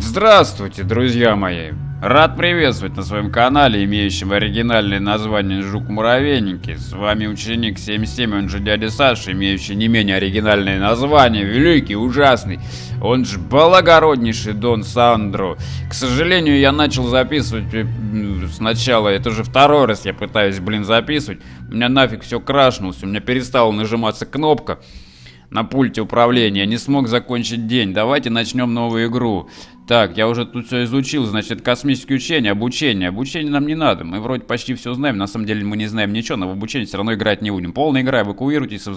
Здравствуйте, друзья мои! Рад приветствовать на своем канале, имеющем оригинальное название «Жук в муравейнике». С вами ученик 77, он же дядя Саша, имеющий не менее оригинальное название «Великий, ужасный», он же «Благороднейший дон Сандро». К сожалению, я начал записывать сначала, это уже второй раз я пытаюсь, записывать. У меня нафиг все крашнулось, у меня перестала нажиматься кнопка на пульте управления, я не смог закончить день. Давайте начнем новую игру. Так, я уже тут все изучил, значит, космические учения, обучение. Обучение нам не надо, мы вроде почти все знаем, на самом деле мы не знаем ничего, но в обучение все равно играть не будем. Полная игра, эвакуируйтесь со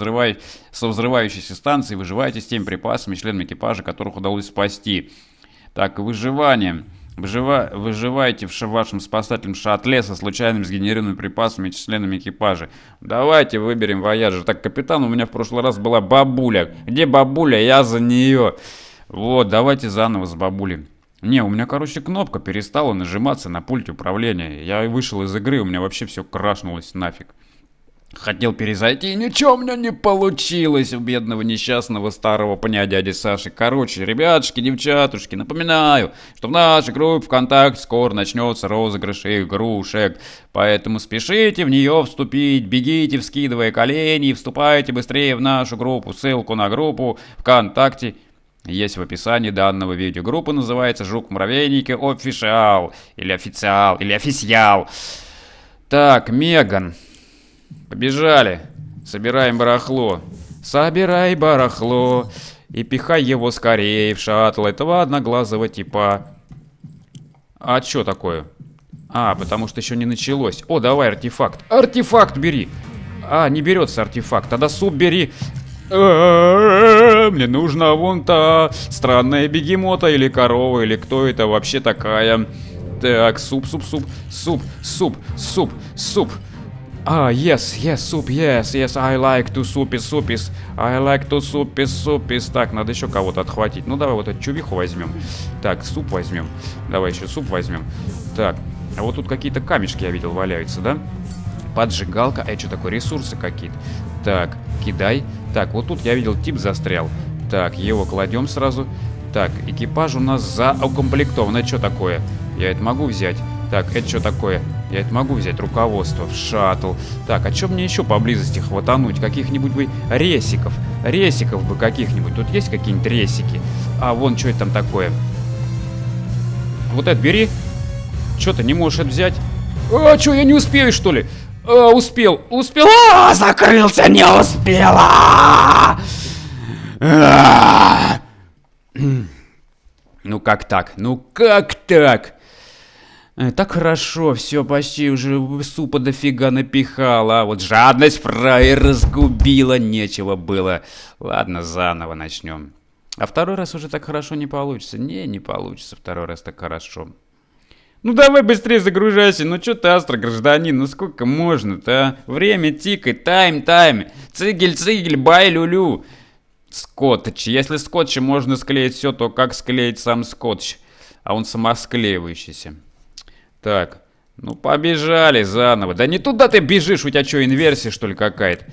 взрывающейся станции, выживайте с теми припасами, членами экипажа, которых удалось спасти. Так, выживание. Выживайте в вашем спасательном шаттле со случайными сгенерированными припасами и членами экипажа. Давайте выберем вояжа. Так, капитан, у меня в прошлый раз была бабуля. Где бабуля? Я за нее. Вот, давайте заново с бабулей. Не, у меня, короче, кнопка перестала нажиматься на пульте управления. Я вышел из игры, у меня вообще все крашнулось нафиг. Хотел перезайти, и ничего у меня не получилось у бедного несчастного старого пня дяди Саши. Короче, ребятушки, девчатушки, напоминаю, что в нашей группе ВКонтакте скоро начнется розыгрыш игрушек. Поэтому спешите в нее вступить, бегите, вскидывая колени, и вступайте быстрее в нашу группу. Ссылку на группу ВКонтакте есть в описании данного видео. Группа называется «Жук в муравейнике официал» или «Официал», или «Офисиал». Так, Меган. Побежали. Собираем барахло. Собирай барахло и пихай его скорее в шаттл этого одноглазого типа. А что такое? А, потому что еще не началось. О, давай артефакт. Артефакт бери. А, не берется артефакт. Тогда суп бери. Мне нужна вон та странная бегемота или корова, или кто это вообще такая. Так, суп, суп, суп, суп, суп, суп, суп. А, yes, суп, yes, I like to soupis, I like to soupis. Так, надо еще кого-то отхватить. Ну, давай вот эту чувиху возьмем. Так, суп возьмем. Давай еще суп возьмем. Так, а вот тут какие-то камешки, я видел, валяются, да? Поджигалка. А что такое? Ресурсы какие-то. Так, кидай. Так, вот тут я видел, тип застрял. Так, его кладем сразу. Так, экипаж у нас заукомплектован. Это что такое? Я это могу взять. Так, это что такое? Я это могу взять. Руководство в шаттл. Так, а что мне еще поблизости хватануть? Каких-нибудь бы ресиков. Ресиков бы каких-нибудь. Тут есть какие-нибудь ресики? А, вон, что это там такое? Вот это бери. Что ты не можешь это взять? А, что, я не успею, что ли? А, успел. Успел. А, закрылся, не успела. Ну как так? Ну как так? Так хорошо, все, почти уже супа дофига напихала. Вот жадность фрая разгубила, нечего было. Ладно, заново начнем. А второй раз уже так хорошо не получится. Не, не получится второй раз так хорошо. Ну давай быстрее загружайся, ну что ты астро, гражданин, ну сколько можно-то, а? Время тикает, тайм, цигель, бай, люлю. Скотч, если скотчем можно склеить все, то как склеить сам скотч? А он самосклеивающийся. Так, ну побежали заново. Да не туда ты бежишь, у тебя что, инверсия что ли какая-то?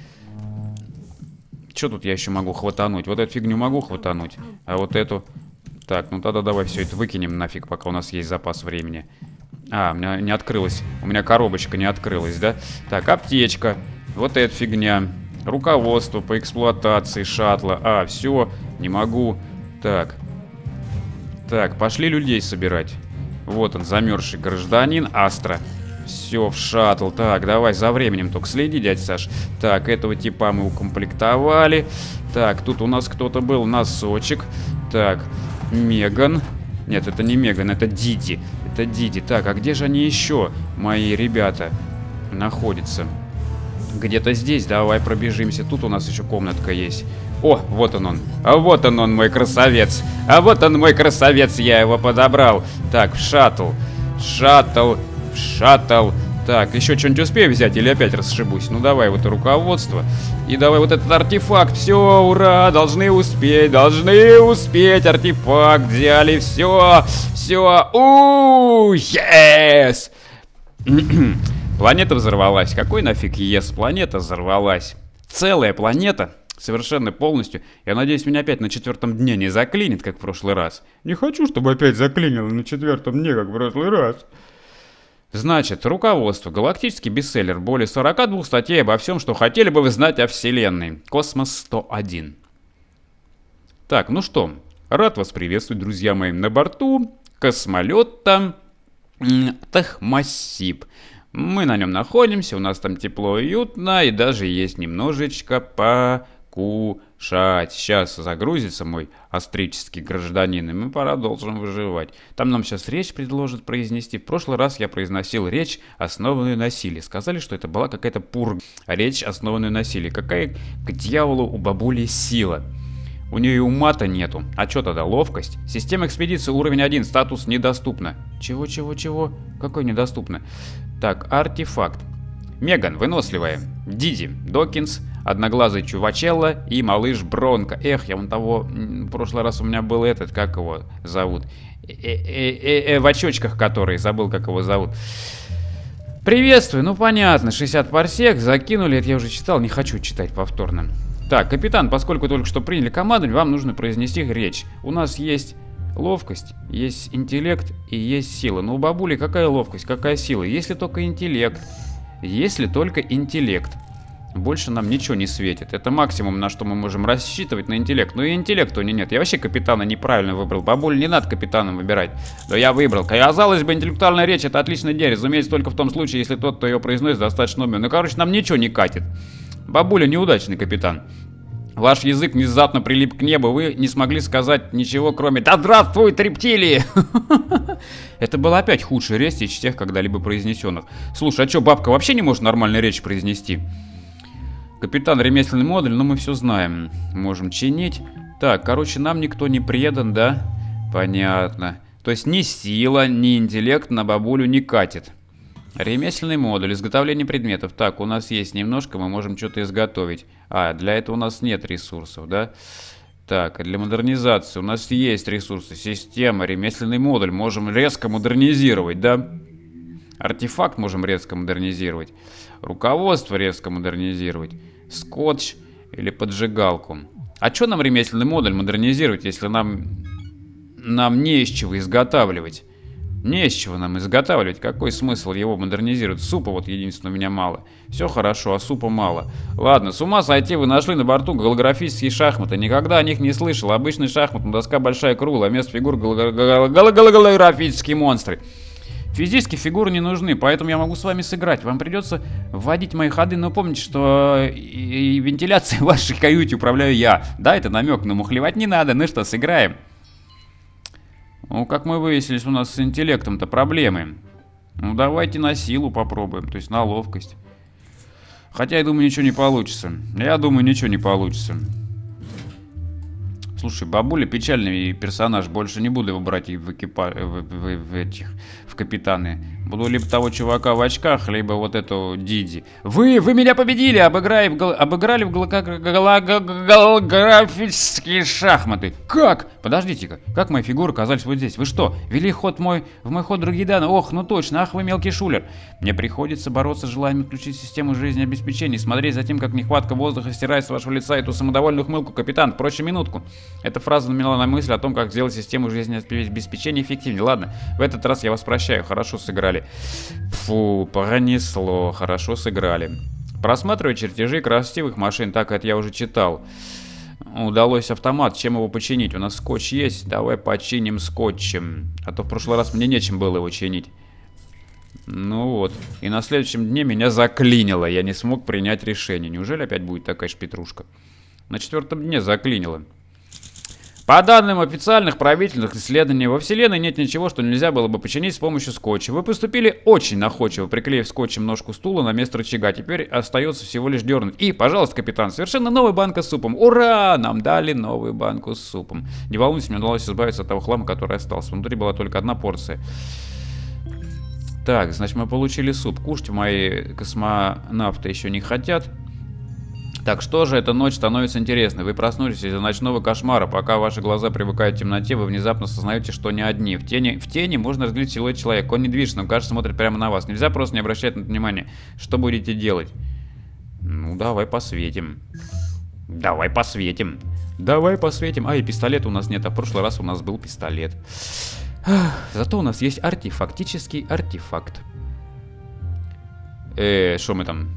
Что тут я еще могу хватануть? Вот эту фигню могу хватануть, а вот эту... Так, ну тогда давай все это выкинем нафиг, пока у нас есть запас времени. А, у меня не открылась, у меня коробочка не открылась, да? Так, аптечка, вот эта фигня, руководство по эксплуатации шаттла. А, все, не могу. Так, пошли людей собирать. Вот он, замерзший гражданин Астра. Все, в шаттл. Так, давай за временем только следи, дядя Саш. Так, этого типа мы укомплектовали. Так, тут у нас кто-то был, носочек. Так, Меган. Нет, это не Меган, это Диди. Это Диди. Так, а где же они еще, мои ребята, находятся? Где-то здесь, давай пробежимся. Тут у нас еще комнатка есть. О, вот он. А вот он, мой красавец. А вот он, мой красавец, я его подобрал. Так, в шаттл. В шаттл. Так, еще что-нибудь успею взять или опять расшибусь? Ну, давай вот руководство. И давай вот этот артефакт. Все, ура, должны успеть. Артефакт взяли, все. У-у-у, yes! Планета взорвалась. Какой нафиг ес? Планета взорвалась. Целая планета Совершенно полностью. Я надеюсь, меня опять на четвертом дне не заклинит, как в прошлый раз. Не хочу, чтобы опять заклинило на четвертом дне, как в прошлый раз. Значит, руководство. Галактический бестселлер. Более 42 статей обо всем, что хотели бы вы знать о Вселенной. Космос 101. Так, ну что. Рад вас приветствовать, друзья мои, на борту космолета Тахмасиб. Мы на нем находимся, у нас там тепло и уютно, и даже есть немножечко покушать. Сейчас загрузится мой астрический гражданин, и мы продолжим выживать. Там нам сейчас речь предложат произнести. В прошлый раз я произносил речь, основанную на силе. Сказали, что это была какая-то пурга. Речь, основанную на силе. Какая к дьяволу у бабули сила? У нее и ума-то нету. А что тогда, ловкость? Система экспедиции уровень 1, статус недоступна. Чего? Какой недоступно? Так, артефакт. Меган, выносливая. Диди, Докинс, одноглазый чувачелла и малыш Бронко. Эх, я вон того... В прошлый раз у меня был этот, как его зовут? В очочках который, забыл, как его зовут. Приветствую, ну понятно, 60 парсек, закинули, это я уже читал, не хочу читать повторно. Так, капитан, поскольку только что приняли команду, вам нужно произнести речь. У нас есть ловкость, есть интеллект и есть сила. Но у бабули какая ловкость, какая сила? Если только интеллект. Если только интеллект. Больше нам ничего не светит. Это максимум, на что мы можем рассчитывать, на интеллект. Но и интеллекта у нее нет. Я вообще капитана неправильно выбрал. Бабуль, не надо капитаном выбирать. Но я выбрал. Казалось бы, интеллектуальная речь — это отличная идея. Разумеется, только в том случае, если тот, кто ее произносит, достаточно умен. Ну, короче, нам ничего не катит. Бабуля, неудачный капитан. Ваш язык внезапно прилип к небу. Вы не смогли сказать ничего, кроме «Да здравствует, рептилии!» Это была опять худшая речь из тех когда-либо произнесенных. Слушай, а что, бабка вообще не может нормальную речь произнести? Капитан, ремесленный модуль, но мы все знаем. Можем чинить. Так, короче, нам никто не предан, да? Понятно. То есть ни сила, ни интеллект на бабулю не катит. Ремесленный модуль, изготовление предметов. Так, у нас есть немножко, мы можем что-то изготовить. А, для этого у нас нет ресурсов, да? Так, для модернизации у нас есть ресурсы. Система, ремесленный модуль, можем резко модернизировать, да? Артефакт можем резко модернизировать. Руководство резко модернизировать. Скотч или поджигалку. А что нам ремесленный модуль модернизировать, если нам не из чего изготавливать? Не из чего нам изготавливать. Какой смысл его модернизировать? Супа вот единственное у меня мало. Все хорошо, а супа мало. Ладно, с ума сойти, вы нашли на борту голографические шахматы. Никогда о них не слышал. Обычный шахмат, но доска большая, круглая. Вместо фигур голографические монстры. Физически фигуры не нужны, поэтому я могу с вами сыграть. Вам придется вводить мои ходы, но помните, что и вентиляцией в вашей каюте управляю я. Да, это намек, но мухлевать не надо. Ну что, сыграем? Ну, как мы выяснили, у нас с интеллектом-то проблемы. Ну, давайте на силу попробуем, то есть на ловкость. Хотя, я думаю, ничего не получится. Слушай, бабуля печальный персонаж, больше не буду его брать в капитаны. Буду либо того чувака в очках, либо вот эту Диди. Вы меня победили, обыграли в голографические шахматы. Как? Подождите-ка, как мои фигуры оказались вот здесь? Вы что, вели ход мой, в мой ход другие данные? Ох, ну точно, ах вы мелкий шулер. Мне приходится бороться с желанием включить систему жизнеобеспечения, смотреть за тем, как нехватка воздуха стирает с вашего лица эту самодовольную хмылку, капитан. Впрочем, минутку. Эта фраза навела на мысль о том, как сделать систему жизнеобеспечения эффективнее. Ладно, в этот раз я вас прощаю, хорошо сыграли. Фу, пронесло, хорошо сыграли. Просматривая чертежи красивых машин, так это я уже читал. Удалось автомат, чем его починить? У нас скотч есть, давай починим скотчем. А то в прошлый раз мне нечем было его чинить. Ну вот, и на следующем дне меня заклинило, я не смог принять решение. Неужели опять будет такая шпетрушка? На четвертом дне заклинило. По данным официальных правительных исследований, во Вселенной нет ничего, что нельзя было бы починить с помощью скотча. Вы поступили очень находчиво, приклеив скотчем ножку стула на место рычага. Теперь остается всего лишь дернуть. И, пожалуйста, капитан, совершенно новая банка с супом. Ура! Нам дали новую банку с супом. Не волнуйтесь, мне удалось избавиться от того хлама, который остался. Внутри была только одна порция. Так, значит, мы получили суп. Кушать мои космонавты еще не хотят. Так что же эта ночь становится интересной? Вы проснулись из-за ночного кошмара. Пока ваши глаза привыкают к темноте, вы внезапно осознаете, что не одни. В тени можно разглядеть силуэт человека. Он не движется, но, кажется, смотрит прямо на вас. Нельзя просто не обращать на это внимания. Что будете делать? Ну, давай посветим. Давай посветим. Давай посветим. А, и пистолета у нас нет. А в прошлый раз у нас был пистолет. Зато у нас есть артефактический артефакт. Что мы там?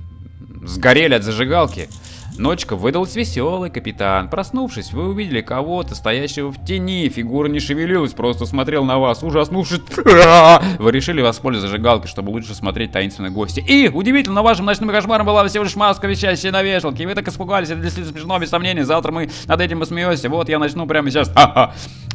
Сгорели от зажигалки. Ночка выдалась веселой, капитан. Проснувшись, вы увидели кого-то, стоящего в тени. Фигура не шевелилась, просто смотрел на вас. Ужаснувшись, вы решили воспользоваться зажигалкой, чтобы лучше смотреть таинственные гости. И, удивительно, вашим ночным кошмаром была всего лишь маска, висящая на вешалке. И вы так испугались, это действительно смешно, без сомнений. Завтра мы над этим посмеемся. Вот, я начну прямо сейчас.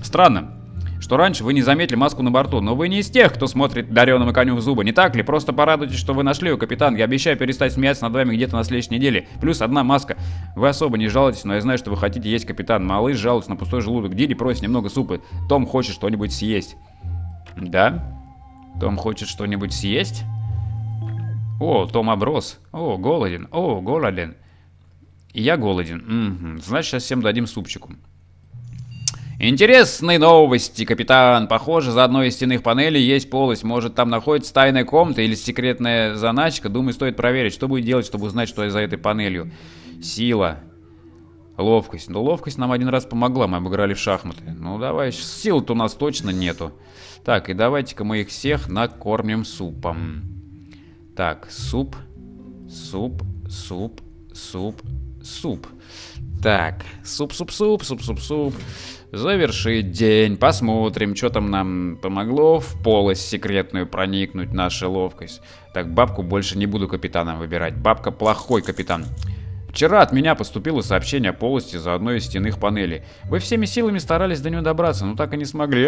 Странно, что раньше вы не заметили маску на борту. Но вы не из тех, кто смотрит дареному коню в зубы, не так ли? Просто порадуйтесь, что вы нашли ее, капитан. Я обещаю перестать смеяться над вами где-то на следующей неделе. Плюс одна маска. Вы особо не жалуетесь, но я знаю, что вы хотите есть, капитан. Малыш жалуется на пустой желудок. Диди просит немного супа. Том хочет что-нибудь съесть. Да? Том хочет что-нибудь съесть? О, Том оброс. О, голоден. О, голоден. И я голоден. Угу. Значит, сейчас всем дадим супчику. Интересные новости, капитан. Похоже, за одной из стенных панелей есть полость. Может, там находится тайная комната или секретная заначка. Думаю, стоит проверить, что будет делать, чтобы узнать, что за этой панелью. Сила. Ловкость. Ну, ловкость нам один раз помогла. Мы обыграли в шахматы. Ну, давай. Сил-то у нас точно нету. Так, и давайте-ка мы их всех накормим супом. Так, суп. Суп. Суп. Суп. Суп. Так, суп-суп-суп. Завершить день. Посмотрим, что там нам помогло в полость секретную проникнуть, наша ловкость. Так, бабку больше не буду капитаном выбирать. Бабка плохой капитан. Вчера от меня поступило сообщение о полости за одной из стенных панелей. Вы всеми силами старались до нее добраться, но так и не смогли.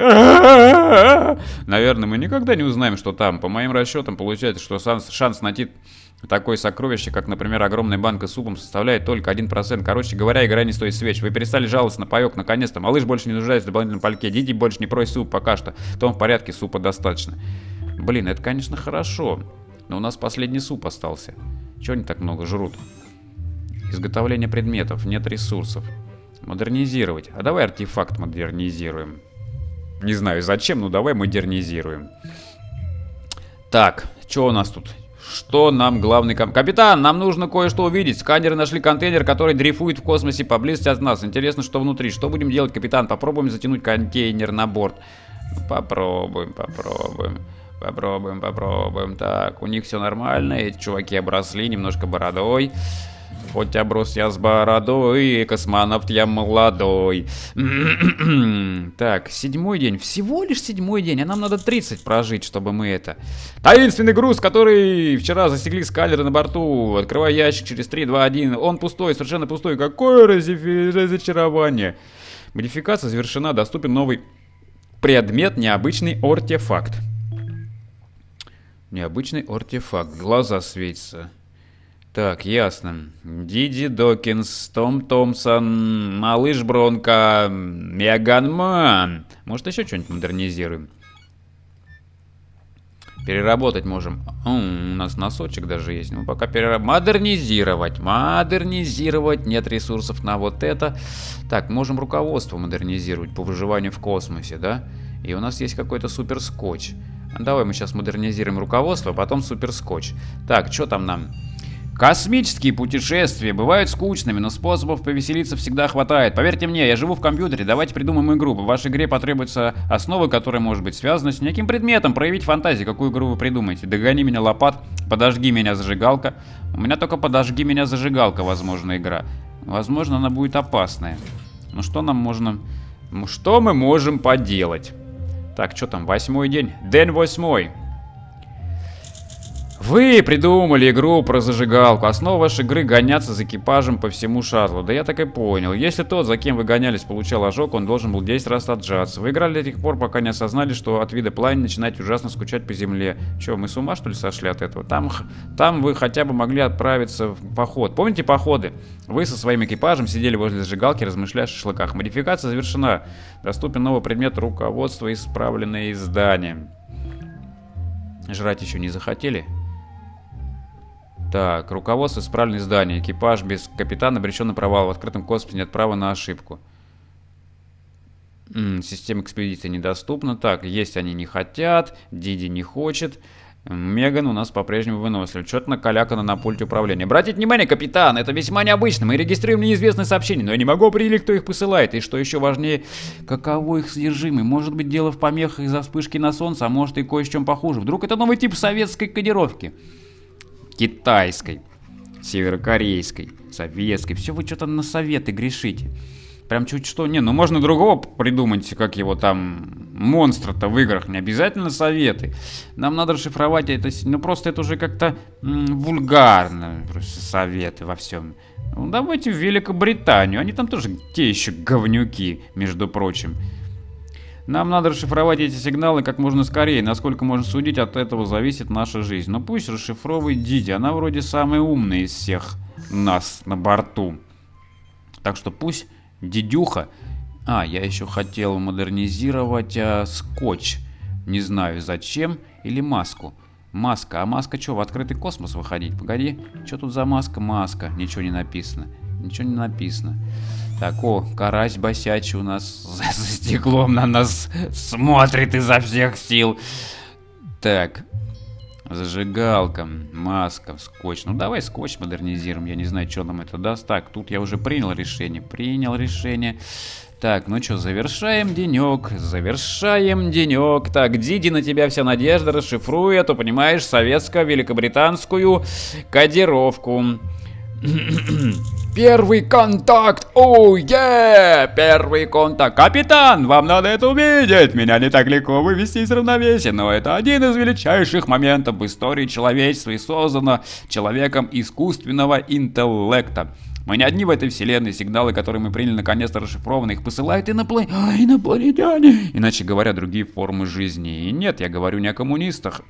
Наверное, мы никогда не узнаем, что там. По моим расчетам, получается, что шанс найти такое сокровище, как, например, огромная банка с супом, составляет только 1%. Короче говоря, игра не стоит свеч. Вы перестали жаловаться на паёк, наконец-то. Малыш больше не нуждается в дополнительном пальке. Диди больше не просит суп пока что. Том в порядке, супа достаточно. Блин, это, конечно, хорошо. Но у нас последний суп остался. Чего они так много жрут? Изготовление предметов. Нет ресурсов. Модернизировать. А давай артефакт модернизируем. Не знаю зачем, но давай модернизируем. Так, что у нас тут? Что нам главный капитан? Нам нужно кое-что увидеть. Сканеры нашли контейнер, который дрейфует в космосе поблизости от нас. Интересно, что внутри. Что будем делать, капитан? Попробуем затянуть контейнер на борт. Попробуем. Так, у них все нормально. Эти чуваки обросли немножко бородой. Хоть оброс я с бородой, космонавт я молодой. Так, седьмой день. Всего лишь седьмой день, а нам надо 30 прожить, чтобы мы это... Таинственный груз, который вчера засекли сканеры на борту. Открывай ящик через 3, 2, 1. Он пустой, совершенно пустой. Какое разочарование. Модификация завершена. Доступен новый предмет, необычный артефакт. Необычный артефакт. Глаза светятся. Так, ясно. Диди Докинс, Том Томпсон, Малыш Бронко, Меганман. Может, еще что-нибудь модернизируем? Переработать можем. У нас носочек даже есть. Мы пока модернизировать. Модернизировать. Нет ресурсов на вот это. Так, можем руководство модернизировать по выживанию в космосе, да? И у нас есть какой-то суперскотч. Давай мы сейчас модернизируем руководство, а потом суперскотч. Так, что там нам? Космические путешествия бывают скучными, но способов повеселиться всегда хватает. Поверьте мне, я живу в компьютере, давайте придумаем игру. В вашей игре потребуется основа, которая может быть связана с неким предметом. Проявить фантазию, какую игру вы придумаете. Догони меня, лопат, подожги меня, зажигалка. У меня только подожги меня, зажигалка, возможно, игра. Возможно, она будет опасная. Ну что нам можно... Что мы можем поделать? Так, что там, восьмой день? День восьмой. Вы придумали игру про зажигалку. Основа вашей игры — гоняться за экипажем по всему шаттлу. Да я так и понял. Если тот, за кем вы гонялись, получал ожог, он должен был 10 раз отжаться. Вы играли до тех пор, пока не осознали, что от вида пламени начинаете ужасно скучать по земле. Че, мы с ума, что ли, сошли от этого? Там вы хотя бы могли отправиться в поход. Помните походы? Вы со своим экипажем сидели возле зажигалки, размышляя о шашлыках. Модификация завершена. Доступен новый предмет руководства, исправленное издание. Жрать еще не захотели? Так, руководство, исправленное здание. Экипаж без капитана обречен на провал. В открытом космосе нет права на ошибку. Система экспедиции недоступна. Так, есть они не хотят. Диди не хочет. Меган у нас по-прежнему выносливая. Что-то накалякано на пульте управления. Обратите внимание, капитан, это весьма необычно. Мы регистрируем неизвестные сообщения, но я не могу определить, кто их посылает. И что еще важнее, каково их содержимое. Может быть, дело в помехах из-за вспышки на солнце, а может и кое с чем похуже. Вдруг это новый тип советской кодировки. Китайской, северокорейской, советской. Все вы что-то на советы грешите. Прям чуть что. Не, ну можно другого придумать, как его там монстра-то в играх. Не обязательно советы. Нам надо расшифровать это. Ну просто это уже как-то вульгарно. Просто советы во всем. Ну давайте в Великобританию. Они там тоже те еще говнюки, между прочим. Нам надо расшифровать эти сигналы как можно скорее. Насколько можно судить, от этого зависит наша жизнь. Но пусть расшифровывает Диди. Она вроде самая умная из всех нас на борту. Так что пусть... Дидюха. А, я еще хотел модернизировать скотч. Не знаю зачем. Или маску. Маска. А маска что, в открытый космос выходить? Погоди. Что тут за маска? Маска. Ничего не написано. Ничего не написано. Так, о, карась босячий у нас за стеклом на нас смотрит изо всех сил. Так. Зажигалка, маска, скотч. Ну давай скотч модернизируем. Я не знаю, что нам это даст. Так, тут я уже принял решение. Принял решение. Так, ну что, завершаем денек. Завершаем денек. Так, Диди, на тебя вся надежда. Расшифруй эту, понимаешь, советско-великобританскую кодировку. Первый контакт. Оу, е! Первый контакт. Капитан, вам надо это увидеть. Меня не так легко вывести из равновесия, но это один из величайших моментов в истории человечества и создано человеком искусственного интеллекта. Мы не одни в этой вселенной. Сигналы, которые мы приняли, наконец-то расшифрованы. Их посылают инопланетяне. Иначе говоря, другие формы жизни. И нет, я говорю не о коммунистах.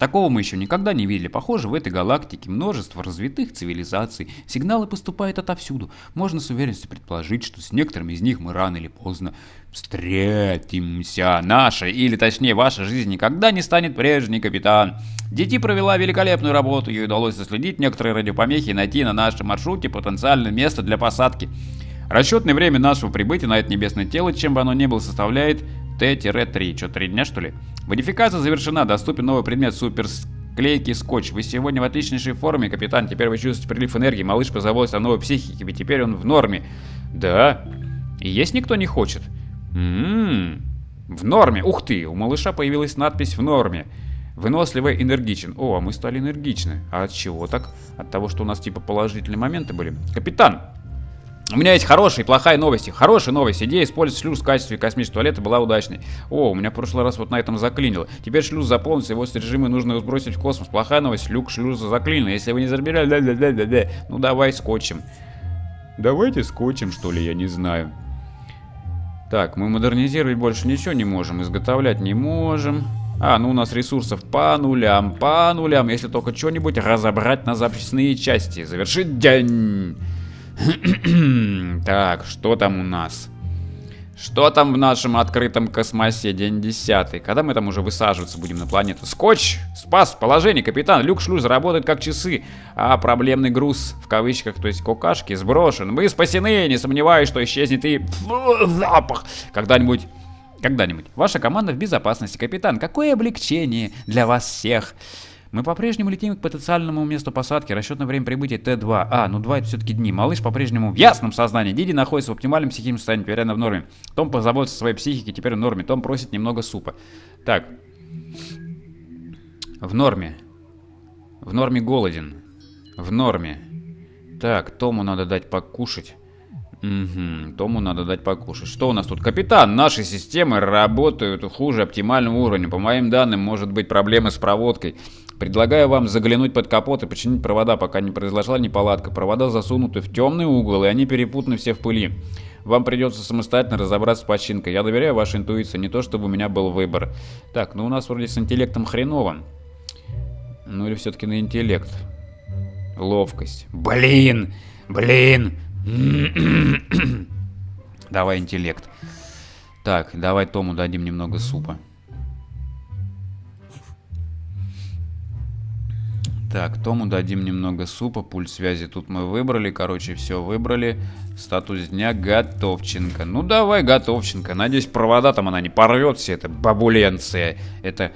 Такого мы еще никогда не видели. Похоже, в этой галактике множество развитых цивилизаций. Сигналы поступают отовсюду. Можно с уверенностью предположить, что с некоторыми из них мы рано или поздно встретимся. Наша, или точнее ваша жизнь никогда не станет прежней, капитан. Диди провела великолепную работу. Ей удалось заследить некоторые радиопомехи и найти на нашем маршруте потенциальное место для посадки. Расчетное время нашего прибытия на это небесное тело, чем бы оно ни было, составляет... Т-3. Что, 3 дня, что ли? Модификация завершена. Доступен новый предмет суперсклейкий скотч. Вы сегодня в отличнейшей форме, капитан. Теперь вы чувствуете прилив энергии. Малыш позаботился о новой психике, ведь теперь он в норме. Да. И есть никто не хочет. В норме. Ух ты, у малыша появилась надпись «в норме». Выносливый, энергичен. О, а мы стали энергичны. А от чего так? От того, что у нас типа положительные моменты были. Капитан! У меня есть хорошие и плохая новости. Хорошая новость. Идея использовать шлюз в качестве космического туалета была удачной. О, у меня в прошлый раз вот на этом заклинило. Теперь шлюз заполнится, его содержимое нужно сбросить в космос. Плохая новость, люк шлюза заклинило. Если вы не забирали, ну давай скотчем. Давайте скотчем, что ли, я не знаю. Так, мы модернизировать больше ничего не можем. Изготовлять не можем. А, ну у нас ресурсов по нулям, по нулям. Если только что-нибудь разобрать на запчастные части. Завершить день. Так, что там у нас? Что там в нашем открытом космосе? День 10. Когда мы там уже высаживаться будем на планету? Скотч! Спас положение, капитан. Люк шлюз работает как часы. А проблемный груз, в кавычках, то есть кукашки, сброшен. Мы спасены, не сомневаюсь, что исчезнет и запах. Когда-нибудь... Когда-нибудь. Ваша команда в безопасности, капитан. Какое облегчение для вас всех. Мы по-прежнему летим к потенциальному месту посадки. Расчетное время прибытия Т2. А, ну 2 это все-таки дни. Малыш по-прежнему в ясном сознании. Диди находится в оптимальном психическом состоянии, теперь она в норме. Том позаботится о своей психике, теперь в норме. Том просит немного супа. Так. В норме. В норме голоден. В норме. Так, Тому надо дать покушать. Угу, Тому надо дать покушать. Что у нас тут? Капитан, наши системы работают хуже оптимального уровня. По моим данным, может быть проблемы с проводкой. Предлагаю вам заглянуть под капот и починить провода, пока не произошла неполадка. Провода засунуты в темный угол, и они перепутаны все в пыли. Вам придется самостоятельно разобраться с починкой. Я доверяю вашей интуиции, не то чтобы у меня был выбор. Так, ну у нас вроде с интеллектом хреново. Ну или все-таки на интеллект. Ловкость. Блин! Блин! Давай интеллект. Так, давай Тому дадим немного супа. Так, Тому дадим немного супа. Пульт связи тут мы выбрали. Короче, все выбрали. Статус дня готовченко. Ну давай готовченко. Надеюсь, провода там она не порвет все это бабуленция. Это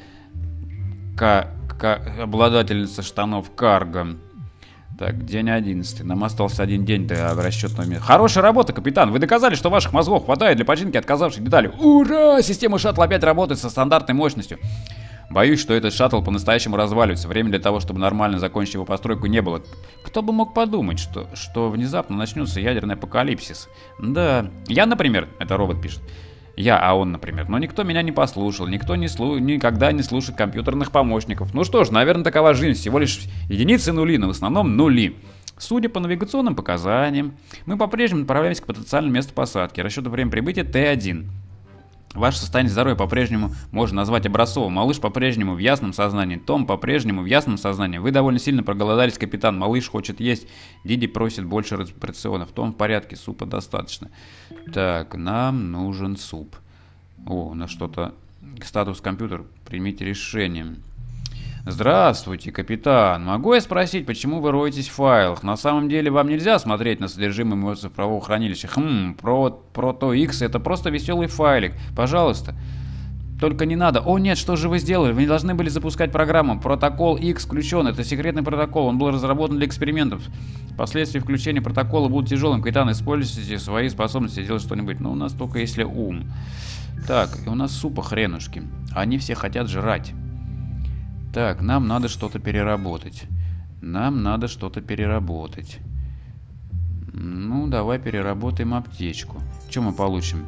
обладательница штанов карго. Так, день 11. Нам остался один день до расчетного места. Хорошая работа, капитан. Вы доказали, что ваших мозгов хватает для починки отказавших деталей. Ура! Система шаттла опять работает со стандартной мощностью. Боюсь, что этот шаттл по-настоящему разваливается. Время для того, чтобы нормально закончить его постройку, не было. Кто бы мог подумать, что внезапно начнется ядерный апокалипсис. Да, я, например, это робот пишет. Я, а он, например. Но никто меня не послушал, никто никогда не слушает компьютерных помощников. Ну что ж, наверное, такова жизнь. Всего лишь единицы нули, но в основном нули. Судя по навигационным показаниям, мы по-прежнему направляемся к потенциальному месту посадки. Расчет времени прибытия Т1. Ваше состояние здоровья по-прежнему можно назвать образцовым. Малыш по-прежнему в ясном сознании. Том по-прежнему в ясном сознании. Вы довольно сильно проголодались, капитан. Малыш хочет есть. Диди просит больше рационов. Том в порядке. Супа достаточно. Так, нам нужен суп. О, у нас что-то... Статус компьютер. Примите решение. Здравствуйте, капитан. Могу я спросить, почему вы роетесь в файлах? На самом деле вам нельзя смотреть на содержимое моего цифрового хранилища. Proto-X это просто веселый файлик. Пожалуйста. Только не надо. О нет, что же вы сделали? Вы не должны были запускать программу. Протокол X включен. Это секретный протокол. Он был разработан для экспериментов. Последствия включения протокола будут тяжелым. Капитан, используйте свои способности делать что-нибудь. Но у нас только если ум. Так, и у нас супа хренушки. Они все хотят жрать. Так, нам надо что-то переработать. Нам надо что-то переработать. Ну, давай переработаем аптечку. Что мы получим?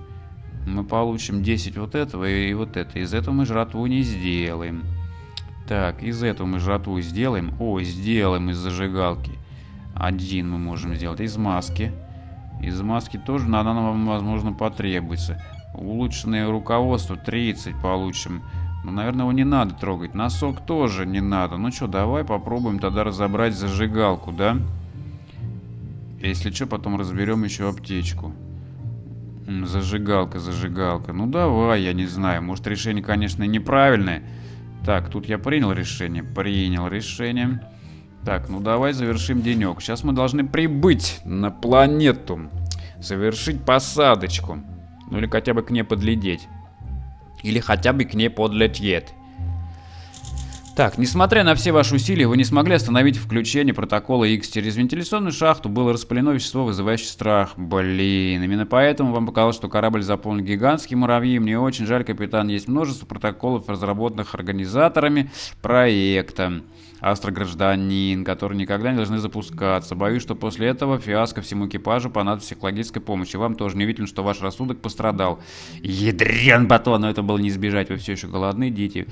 Мы получим 10 вот этого и вот это. Из этого мы жратву не сделаем. Так, из этого мы жратву сделаем. О, сделаем из зажигалки. Один мы можем сделать. Из маски. Из маски тоже она нам, возможно, потребуется. Улучшенное руководство 30 получим. Ну, наверное, его не надо трогать. Носок тоже не надо. Ну что, давай попробуем тогда разобрать зажигалку, да? Если что, потом разберем еще аптечку. Зажигалка, зажигалка. Ну давай, я не знаю. Может, решение, конечно, неправильное. Так, тут я принял решение. Принял решение. Так, ну давай завершим денек. Сейчас мы должны прибыть на планету. Совершить посадочку. Ну или хотя бы к ней подлететь. Или хотя бы к ней подлетит. Так, несмотря на все ваши усилия, вы не смогли остановить включение протокола X. Через вентиляционную шахту было распылено вещество, вызывающее страх. Блин, именно поэтому вам показалось, что корабль заполнен гигантским муравьем. Мне очень жаль, капитан, есть множество протоколов, разработанных организаторами проекта. Астрогражданин, которые никогда не должны запускаться. Боюсь, что после этого фиаско всему экипажу понадобится психологическая помощь. И вам тоже не видно, что ваш рассудок пострадал. Ядрен батон, но это было не избежать. Вы все еще голодны, дети.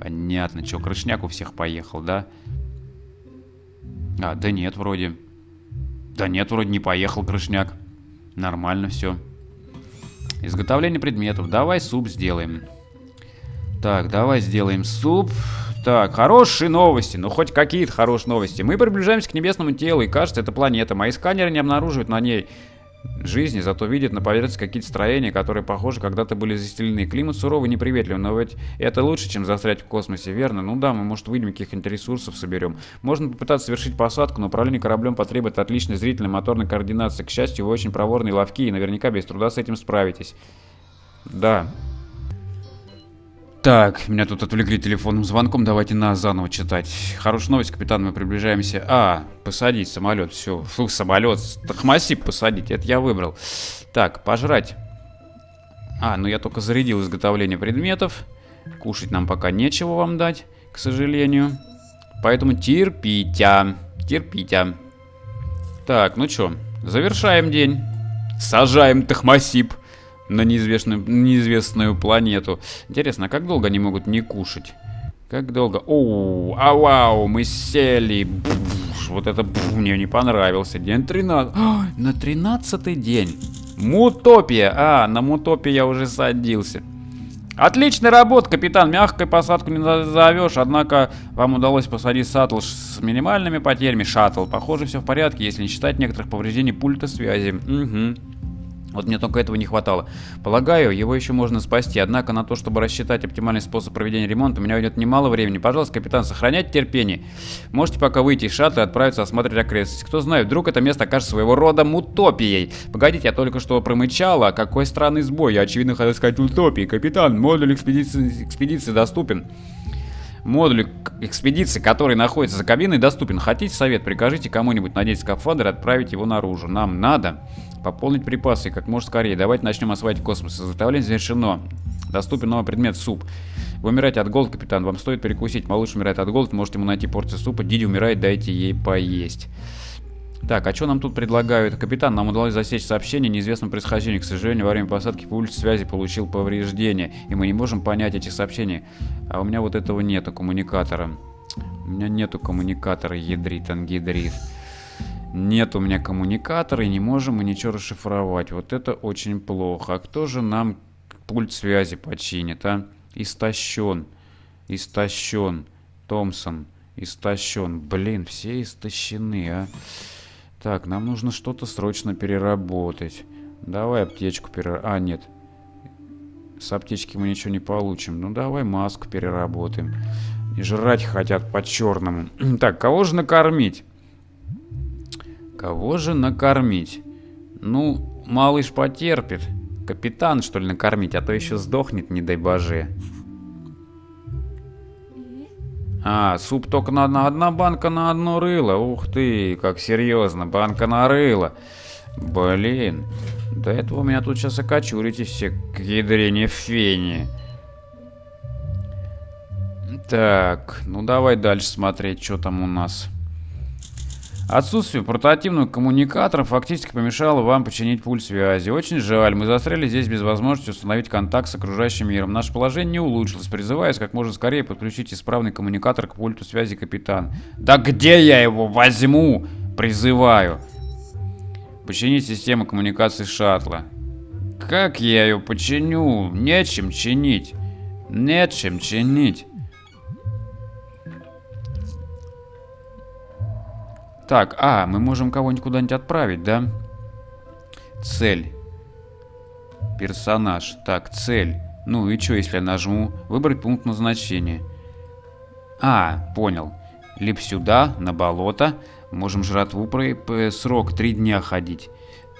Понятно, что, крышняк у всех поехал, да? А, да нет, вроде. Да нет, вроде не поехал крышняк. Нормально все. Изготовление предметов. Давай суп сделаем. Так, давай сделаем суп. Так, хорошие новости, ну хоть какие-то хорошие новости. Мы приближаемся к небесному телу, и кажется, это планета. Мои сканеры не обнаруживают на ней жизни, зато видят на поверхности какие-то строения, которые, похоже, когда-то были заселены. Климат суровый, неприветливый, но ведь это лучше, чем застрять в космосе, верно? Ну да, мы, может, выйдем, каких-нибудь ресурсов соберем. Можно попытаться совершить посадку, но управление кораблем потребует отличной зрительной моторной координации. К счастью, вы очень проворные и ловкие, и наверняка без труда с этим справитесь. Да. Так, меня тут отвлекли телефонным звонком, давайте нас заново читать. Хорошая новость, капитан, мы приближаемся. А, посадить самолет, все. Фу, самолет, Тахмасиб посадить, это я выбрал. Так, пожрать. А, ну я только зарядил изготовление предметов. Кушать нам пока нечего вам дать, к сожалению. Поэтому терпите, терпите. Так, ну чё, завершаем день. Сажаем Тахмасиб на неизвестную планету. Интересно, а как долго они могут не кушать? Как долго? Оу, ау, мы сели. Бфф, вот это бфф, мне не понравился. День 13. А, на 13-й день. Мутопия. А, на Мутопии я уже садился. Отличная работа, капитан. Мягкой посадку не назовешь, однако вам удалось посадить шаттл с минимальными потерями. Шаттл, похоже, все в порядке, если не считать некоторых повреждений пульта связи. Угу. Вот мне только этого не хватало. Полагаю, его еще можно спасти. Однако на то, чтобы рассчитать оптимальный способ проведения ремонта, у меня уйдет немало времени. Пожалуйста, капитан, сохраняйте терпение. Можете пока выйти из шаттла и отправиться осматривать окрестности. Кто знает, вдруг это место окажется своего рода мутопией. Погодите, я только что промычала. Какой странный сбой. Я, очевидно, хотел сказать утопии. Капитан, модуль экспедиции доступен. Модуль экспедиции, который находится за кабиной, доступен. Хотите совет? Прикажите кому-нибудь надеть скафандр и отправить его наружу. Нам надо пополнить припасы как можно скорее. Давайте начнем осваивать космос. Изготовление завершено. Доступен новый предмет — суп. Вы умираете от голода, капитан. Вам стоит перекусить. Малыш умирает от голода. Можете ему найти порцию супа. Диди умирает. Дайте ей поесть. Так, а что нам тут предлагают? Капитан, нам удалось засечь сообщение о неизвестном происхождении. К сожалению, во время посадки пульт связи получил повреждение, и мы не можем понять этих сообщений. А у меня вот этого нету коммуникатора. У меня нету коммуникатора, ядрит ангидрит. Нет у меня коммуникатора, и не можем мы ничего расшифровать. Вот это очень плохо. А кто же нам пульт связи починит, а? Истощен. Истощен. Томпсон. Истощен. Блин, все истощены, а. Так, нам нужно что-то срочно переработать. Давай аптечку переработаем. А, нет. С аптечки мы ничего не получим. Ну, давай маску переработаем. И жрать хотят по-черному. Так, кого же накормить? Кого же накормить? Ну, малыш потерпит. Капитан, что ли, накормить? А то еще сдохнет, не дай боже. А, суп только на одна банка на одно рыло. Ух ты, как серьезно, банка на рыло. Блин, до этого меня тут сейчас окочурите все к ядрене фени. Так, ну давай дальше смотреть, что там у нас. Отсутствие портативного коммуникатора фактически помешало вам починить пульт связи. Очень жаль, мы застряли здесь без возможности установить контакт с окружающим миром. Наше положение не улучшилось. Призываюсь как можно скорее подключить исправный коммуникатор к пульту связи, капитан. Да где я его возьму? Призываю. Починить систему коммуникации шаттла. Как я ее починю? Нечем чинить. Нечем чинить. Так, а, мы можем кого-нибудь куда-нибудь отправить, да? Цель. Персонаж. Так, цель. Ну и что, если я нажму? Выбрать пункт назначения. А, понял. Либо сюда, на болото. Можем жратву срок 3 дня ходить.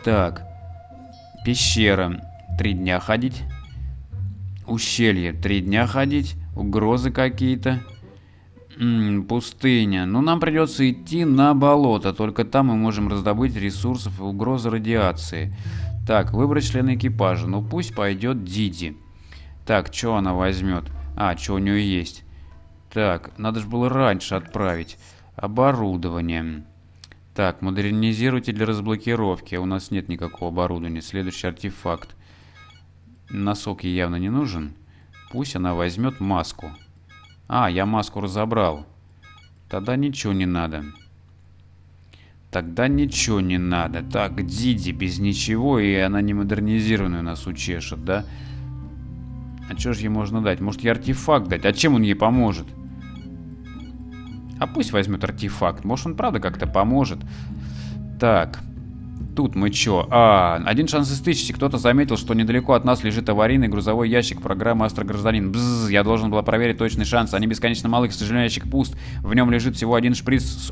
Так. Пещера. 3 дня ходить. Ущелье. 3 дня ходить. Угрозы какие-то. Пустыня. Ну, нам придется идти на болото. Только там мы можем раздобыть ресурсов и угрозы радиации. Так, выбрать члена экипажа. Ну, пусть пойдет Диди. Так, что она возьмет? А, что у нее есть? Так, надо же было раньше отправить. Оборудование. Так, модернизируйте для разблокировки. У нас нет никакого оборудования. Следующий артефакт. Носок ей явно не нужен. Пусть она возьмет маску. А, я маску разобрал. Тогда ничего не надо. Тогда ничего не надо. Так, Диди без ничего, и она не модернизированную нас учешет, да? А что же ей можно дать? Может, ей артефакт дать? А чем он ей поможет? А пусть возьмет артефакт. Может, он правда как-то поможет? Так. Тут мы чё? А, 1 шанс из 1000. Кто-то заметил, что недалеко от нас лежит аварийный грузовой ящик программы «Астрогражданин». Бззз, я должен был проверить точный шанс. Они бесконечно малы, к сожалению, ящик пуст. В нем лежит всего 1 шприц с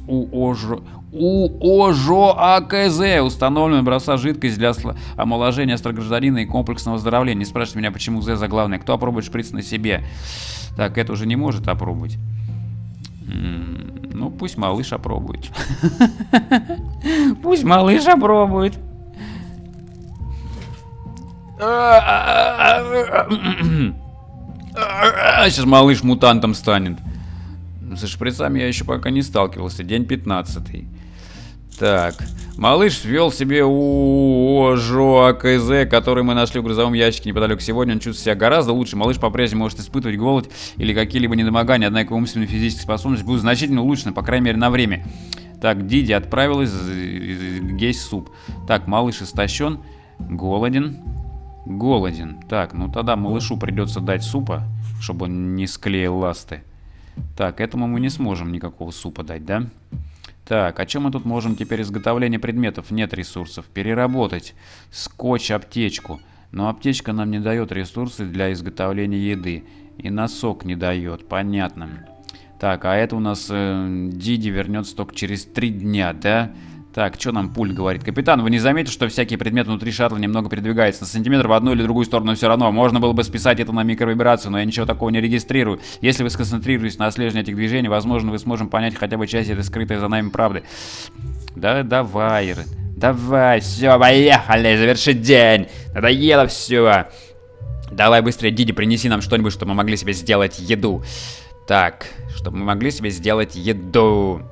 УОЖОАКЗ, установленный броса жидкость для омоложения «Астрогражданина» и комплексного оздоровления. Не спрашивайте меня, почему «З» за главное. Кто опробует шприц на себе? Так, это уже не может опробовать. Ну, пусть малыш опробует. Пусть малыш опробует. Сейчас малыш мутантом станет. Со шприцами я еще пока не сталкивался. День 15. Так. Малыш ввел в себе УОЖОАКЗ, который мы нашли в грузовом ящике неподалеку. Сегодня он чувствует себя гораздо лучше. Малыш по-прежнему может испытывать голод или какие-либо недомогания, однако умственная и физическая способность будет значительно улучшена, по крайней мере, на время. Так, Диди отправилась есть суп. Так, малыш истощен, голоден, голоден. Так, ну тогда малышу придется дать супа, чтобы он не склеил ласты. Так, этому мы не сможем никакого супа дать, да? Так, а чем мы тут можем теперь? Изготовление предметов. Нет ресурсов. Переработать. Скотч, аптечку. Но аптечка нам не дает ресурсы для изготовления еды. И носок не дает. Понятно. Так, а это у нас Диди вернется только через 3 дня, да? Так, что нам пульт говорит? Капитан, вы не заметили, что всякий предмет внутри шаттла немного передвигается на сантиметр в одну или другую сторону все равно? Можно было бы списать это на микровибрацию, но я ничего такого не регистрирую. Если вы сконцентрируетесь на отслеживании этих движений, возможно, вы сможем понять хотя бы часть этой скрытой за нами правды. Да, давай, давай, все, поехали, заверши день. Надоело все. Давай быстрее, Диди, принеси нам что-нибудь, чтобы мы могли себе сделать еду. Так, чтобы мы могли себе сделать еду.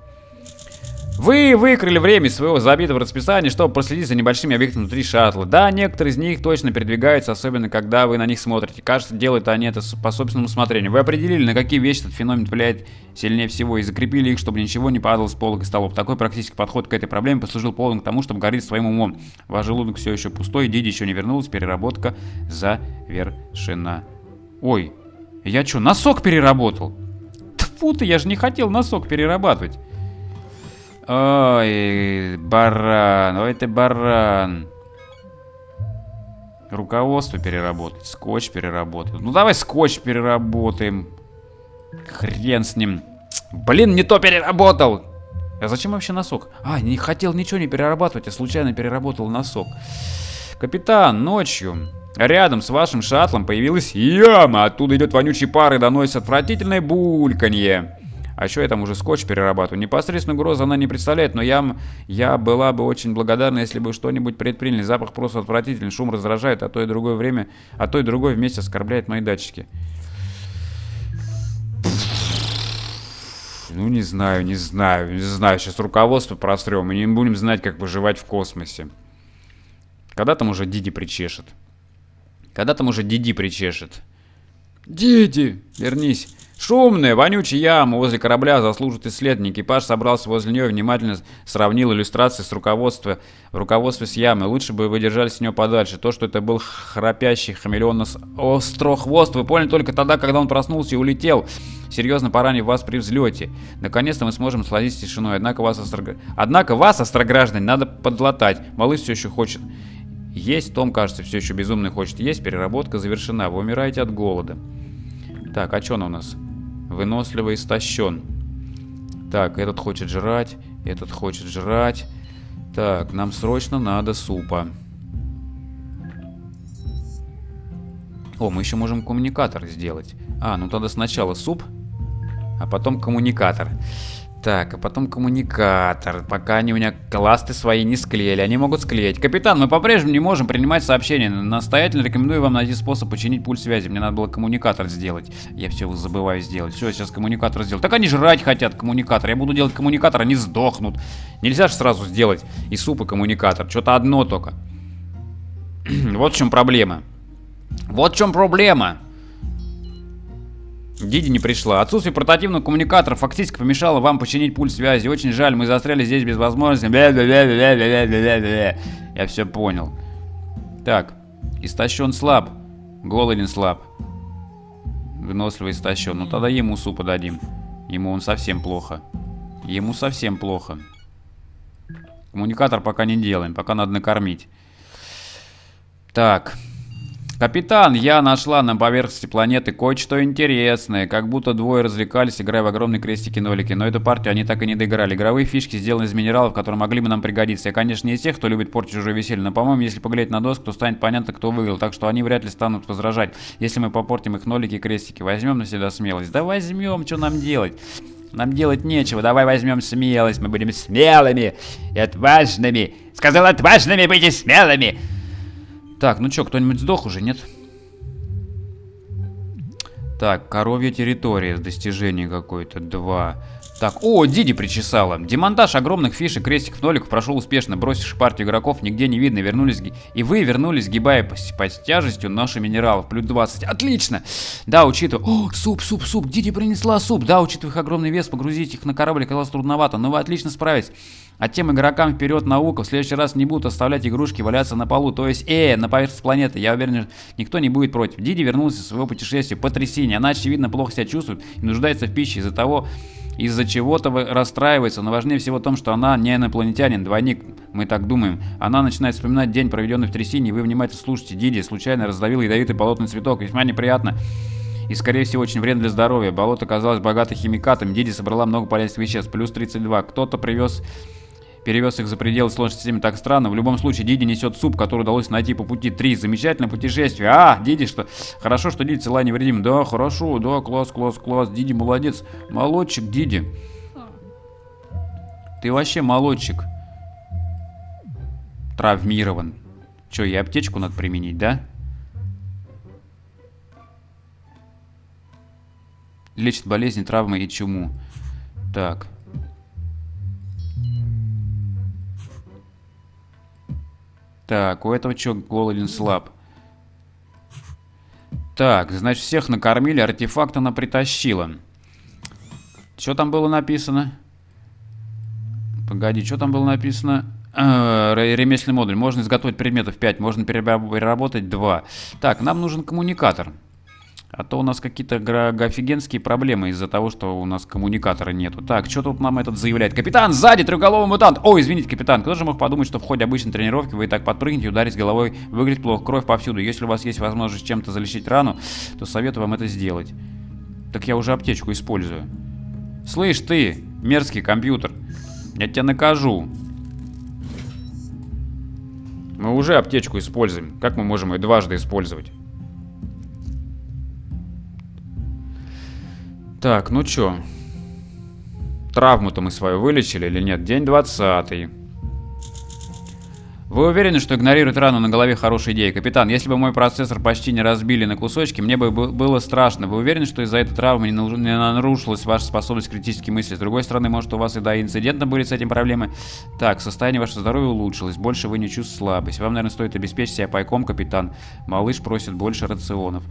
Вы выкрыли время своего забитого расписания, чтобы проследить за небольшими объектами внутри шаттла. Да, некоторые из них точно передвигаются, особенно когда вы на них смотрите. Кажется, делают они это по собственному усмотрению. Вы определили, на какие вещи этот феномен влияет сильнее всего, и закрепили их, чтобы ничего не падало с полок и столов. Такой практический подход к этой проблеме послужил поводом к тому, чтобы гореть своим умом. Ваш желудок все еще пустой, Диди еще не вернулась, переработка завершена. Ой, я что, носок переработал? Тьфу ты, я же не хотел носок перерабатывать. Ой, баран, ой ты баран. Руководство переработать, скотч переработать. Ну давай скотч переработаем. Хрен с ним. Блин, не то переработал. А зачем вообще носок? А, не хотел ничего не перерабатывать, я случайно переработал носок. Капитан, ночью рядом с вашим шаттлом появилась яма. Оттуда идет вонючий пар и доносится отвратительное бульканье. А еще я там уже скотч перерабатываю. Непосредственно угрозы она не представляет, но я была бы очень благодарна, если бы что-нибудь предприняли. Запах просто отвратительный, шум раздражает, а то и другое время, а то и другое вместе оскорбляет мои датчики. Ну не знаю, не знаю, не знаю. Сейчас руководство просрем, и не будем знать, как выживать в космосе. Когда там уже Диди причешет? Когда там уже Диди причешет? Диди, вернись. Шумная, вонючая яма возле корабля заслужит исследования. Экипаж собрался возле нее, внимательно сравнил иллюстрации с руководством с ямой. Лучше бы вы держались с нее подальше. То, что это был храпящий хамелеон Острохвост, вы поняли только тогда, когда он проснулся и улетел, серьезно поранив вас при взлете. Наконец-то мы сможем сладить тишиной. Однако вас, острограждане, надо подлатать. Малыш все еще хочет есть. Том, кажется, все еще безумный хочет есть. Переработка завершена. Вы умираете от голода. Так, а что он у нас? Выносливо истощен. Так, этот хочет жрать, этот хочет жрать. Так, нам срочно надо супа. О, мы еще можем коммуникатор сделать. А, ну тогда сначала суп, а потом коммуникатор. Так, а потом коммуникатор. Пока они у меня класты свои не склеили. Они могут склеить. Капитан, мы по-прежнему не можем принимать сообщения. Настоятельно рекомендую вам найти способ починить пульт связи. Мне надо было коммуникатор сделать. Я все забываю сделать. Все, сейчас коммуникатор сделаю. Так они жрать хотят коммуникатор. Я буду делать коммуникатор, они сдохнут. Нельзя же сразу сделать и суп, и коммуникатор. Что-то одно только. Вот в чем проблема. Вот в чем проблема. Диди не пришла. Отсутствие портативного коммуникатора фактически помешало вам починить пульт связи. Очень жаль, мы застряли здесь без возможности. Я все понял. Так, истощен слаб. Голоден слаб. Выносливый истощен. Ну тогда ему супа дадим. Ему он совсем плохо. Ему совсем плохо. Коммуникатор пока не делаем. Пока надо накормить. Так. Капитан, я нашла на поверхности планеты кое-что интересное. Как будто двое развлекались, играя в огромные крестики-нолики. Но эту партию они так и не доиграли. Игровые фишки сделаны из минералов, которые могли бы нам пригодиться. Я, конечно, не из тех, кто любит портить чужое веселье. Но, по-моему, если поглядеть на доску, то станет понятно, кто выиграл. Так что они вряд ли станут возражать, если мы попортим их нолики и крестики. Возьмем на себя смелость. Да возьмем, что нам делать? Нам делать нечего. Давай возьмем смелость. Мы будем смелыми и отважными. Сказал, отважными будьте смелыми. Так, ну чё, кто-нибудь сдох уже, нет? Так, коровья территория, достижение какое-то, 2. Так, о, Диди причесала. Демонтаж огромных фишек, крестиков, ноликов прошел успешно. Бросишь партию игроков, нигде не видно. Вы вернулись, сгибая под тяжестью наши минералов. Плюс 20. Отлично! Да, учитывая... О, суп! Диди принесла суп! Да, учитывая их огромный вес, погрузить их на корабль оказалось трудновато, но вы отлично справились. А тем игрокам вперед наука. В следующий раз не будут оставлять игрушки валяться на полу, то есть на поверхности планеты. Я уверен, никто не будет против. Диди вернулась из своего путешествия. Потрясение. Она, очевидно, плохо себя чувствует и нуждается в пище. Из-за чего-то расстраивается, но важнее всего в том, что она не инопланетянин, двойник, мы так думаем. Она начинает вспоминать день, проведенный в трясине, и вы внимательно слушайте. Диди случайно раздавил ядовитый болотный цветок, весьма неприятно. И, скорее всего, очень вредно для здоровья. Болото оказалось богато химикатами. Диди собрала много полезных веществ, плюс 32. Кто-то привез... перевез их за пределы Солнечной системы так странно. В любом случае, Диди несет суп, который удалось найти по пути 3. Замечательное путешествие. А, Диди, что? Хорошо, что Диди цела и невредим. Да, хорошо, да, класс, класс, класс. Диди молодец. Молодчик, Диди. Ты вообще молодчик. Травмирован. Че, и аптечку надо применить, да? Лечит болезни, травмы и чуму. Так. Так, у этого чё, голоден, слаб. Так, значит, всех накормили, артефакт она притащила. Что там было написано? Погоди, что там было написано? Ремесленный модуль. Можно изготовить предметов 5, можно переработать 2. Так, нам нужен коммуникатор. А то у нас какие-то офигенские проблемы из-за того, что у нас коммуникатора нету. Так, что тут нам этот заявляет? Капитан, сзади, трехголовый мутант! О, извините, капитан, кто же мог подумать, что в ходе обычной тренировки вы и так подпрыгнете и ударить головой, выглядит плохо, кровь повсюду. Если у вас есть возможность чем-то залечить рану, то советую вам это сделать. Так я уже аптечку использую. Слышь ты, мерзкий компьютер, я тебя накажу. Мы уже аптечку используем. Как мы можем ее дважды использовать? Так, ну чё? Травму-то мы свою вылечили или нет? День 20. Вы уверены, что игнорировать рану на голове хорошая идея? Капитан, если бы мой процессор почти не разбили на кусочки, мне бы было страшно. Вы уверены, что из-за этой травмы не нарушилась ваша способность критически мыслить? С другой стороны, может, у вас и до инцидента были с этим проблемы? Так, состояние вашего здоровья улучшилось. Больше вы не чувствуете слабость. Вам, наверное, стоит обеспечить себя пайком, капитан. Малыш просит больше рационов.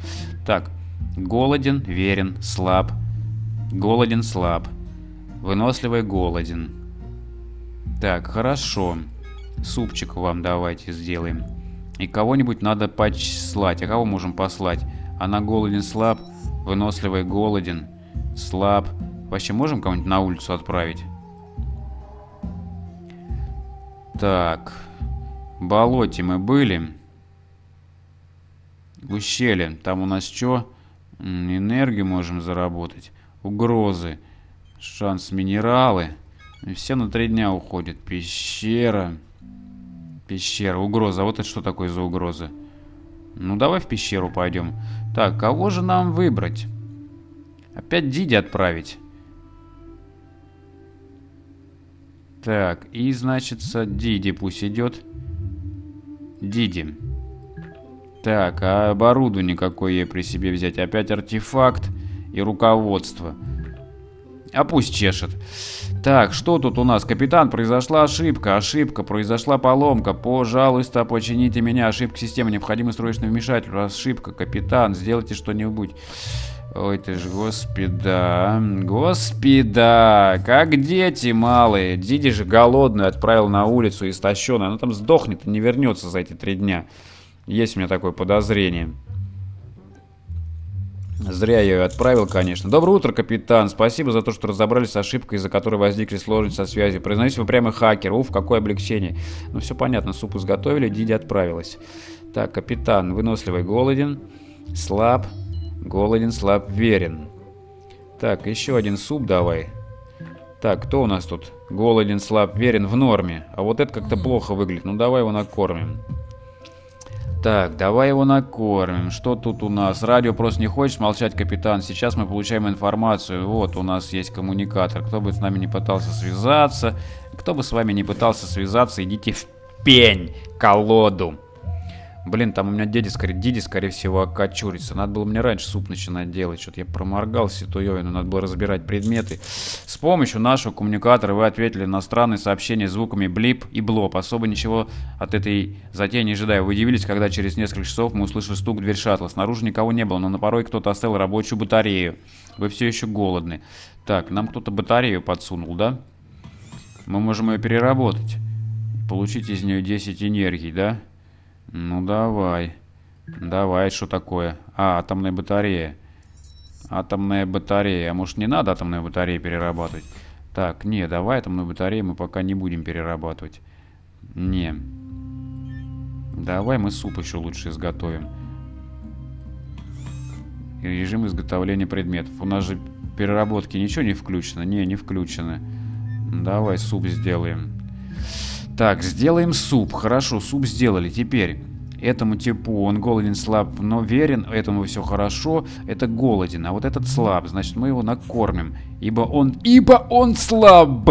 Так, голоден, верен, слаб. Голоден, слаб. Выносливый, голоден. Так, хорошо. Супчик вам давайте сделаем. И кого-нибудь надо послать. А кого можем послать? Она голоден, слаб. Выносливый, голоден. Слаб. Вообще можем кого-нибудь на улицу отправить? Так. В болоте мы были. В ущелье. Там у нас что? Энергию можем заработать. Угрозы, шанс, минералы. Все на 3 дня уходят. Пещера. Пещера, угроза. А вот это что такое за угроза? Ну, давай в пещеру пойдем. Так, кого же нам выбрать? Опять Диди отправить. Так, и, значит, Диди пусть идет. Диди. Так, а оборудование какое ей при себе взять? Опять артефакт. И руководство. А пусть чешет. Так, что тут у нас? Капитан, произошла ошибка. Ошибка, произошла поломка. Пожалуйста, почините меня. Ошибка системы. Необходимо срочно вмешательство. Ошибка, капитан, сделайте что-нибудь. Ой, ты ж, господа. Господа. Как дети малые. Диди же голодную отправил на улицу, истощенную. Она там сдохнет и не вернется за эти 3 дня. Есть у меня такое подозрение. Зря я ее отправил, конечно. Доброе утро, капитан. Спасибо за то, что разобрались с ошибкой, из-за которой возникли сложности со связью. Признаюсь, вы прямо хакер. Уф, какое облегчение. Ну, все понятно. Суп изготовили, Диди отправилась. Так, капитан. Выносливый, голоден. Слаб. Голоден, слаб, верен. Так, еще один суп давай. Так, кто у нас тут? Голоден, слаб, верен в норме. А вот это как-то плохо выглядит. Ну, давай его накормим. Так, давай его накормим. Что тут у нас? Радио просто не хочет молчать, капитан. Сейчас мы получаем информацию. Вот, у нас есть коммуникатор. Кто бы с нами не пытался связаться, идите в пень, колоду. Блин, там у меня Диди, скорее всего, окочурится. Надо было мне раньше суп начинать делать. Что-то я проморгался, то ёвину, надо было разбирать предметы. С помощью нашего коммуникатора вы ответили на странные сообщения звуками блип и блоп. Особо ничего от этой затеи не ожидая. Вы удивились, когда через несколько часов мы услышали стук в дверь шаттла. Снаружи никого не было, но на порой кто-то оставил рабочую батарею. Вы все еще голодны. Так, нам кто-то батарею подсунул, да? Мы можем ее переработать. Получить из нее 10 энергий, да? Ну, давай. Давай, что такое? А, атомная батарея. Атомная батарея. А может, не надо атомную батарею перерабатывать? Так, не, давай атомную батарею мы пока не будем перерабатывать. Не. Давай мы суп еще лучше изготовим. И режим изготовления предметов. У нас же переработки ничего не включено? Не, не включено. Давай суп сделаем. Так, сделаем суп. Хорошо, суп сделали. Теперь этому типу он голоден, слаб, но верен. Этому все хорошо. Это голоден. А вот этот слаб. Значит, мы его накормим. Ибо он слаб.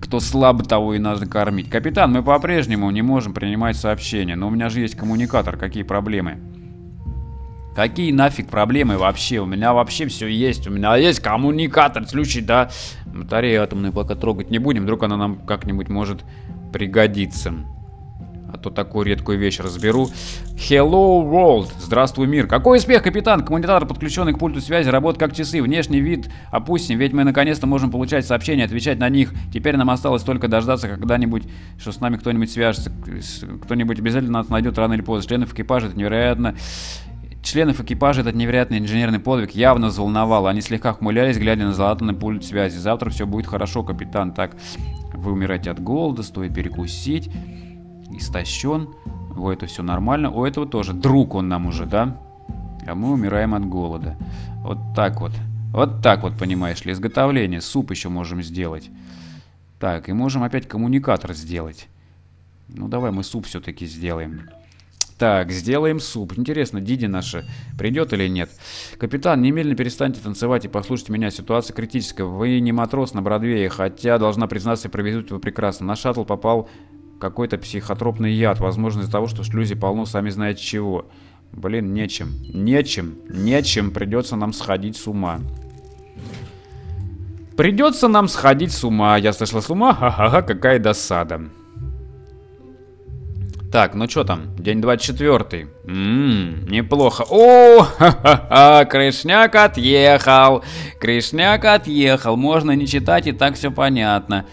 Кто слаб, того и надо кормить. Капитан, мы по-прежнему не можем принимать сообщения. Но у меня же есть коммуникатор. Какие проблемы? Какие нафиг проблемы вообще? У меня вообще все есть. У меня есть коммуникатор. Слушай, да. Батарею атомную пока трогать не будем. Вдруг она нам как-нибудь может пригодиться. А то такую редкую вещь разберу. Hello World. Здравствуй, мир. Какой успех, капитан? Коммуникатор, подключенный к пульту связи, работает как часы. Внешний вид опустим, ведь мы наконец-то можем получать сообщения, отвечать на них. Теперь нам осталось только дождаться когда-нибудь, что с нами кто-нибудь свяжется. Кто-нибудь обязательно нас найдет рано или поздно. Членов экипажа этот невероятный инженерный подвиг явно взволновал. Они слегка хмурились, глядя на золотой пульт связи. Завтра все будет хорошо, капитан. Так, вы умираете от голода, стоит перекусить. Истощен. О, это все нормально. У этого тоже. Друг он нам уже, да? А мы умираем от голода. Вот так вот. Вот так вот, понимаешь ли. Изготовление. Суп еще можем сделать. Так, и можем опять коммуникатор сделать. Ну, давай мы суп все-таки сделаем. Так, сделаем суп. Интересно, Диди наша придет или нет? Капитан, немедленно перестаньте танцевать и послушайте меня. Ситуация критическая. Вы не матрос на Бродвее, хотя, должна признаться, проведут вы прекрасно. На шаттл попал какой-то психотропный яд. Возможно, из-за того, что в шлюзе полно, сами знаете чего. Блин, нечем. Придется нам сходить с ума. Я слышала с ума? Ха-ха-ха, какая досада. Так, ну что там? День 24. Неплохо. О, ха-ха-ха, Крышняк отъехал. Можно не читать, и так все понятно.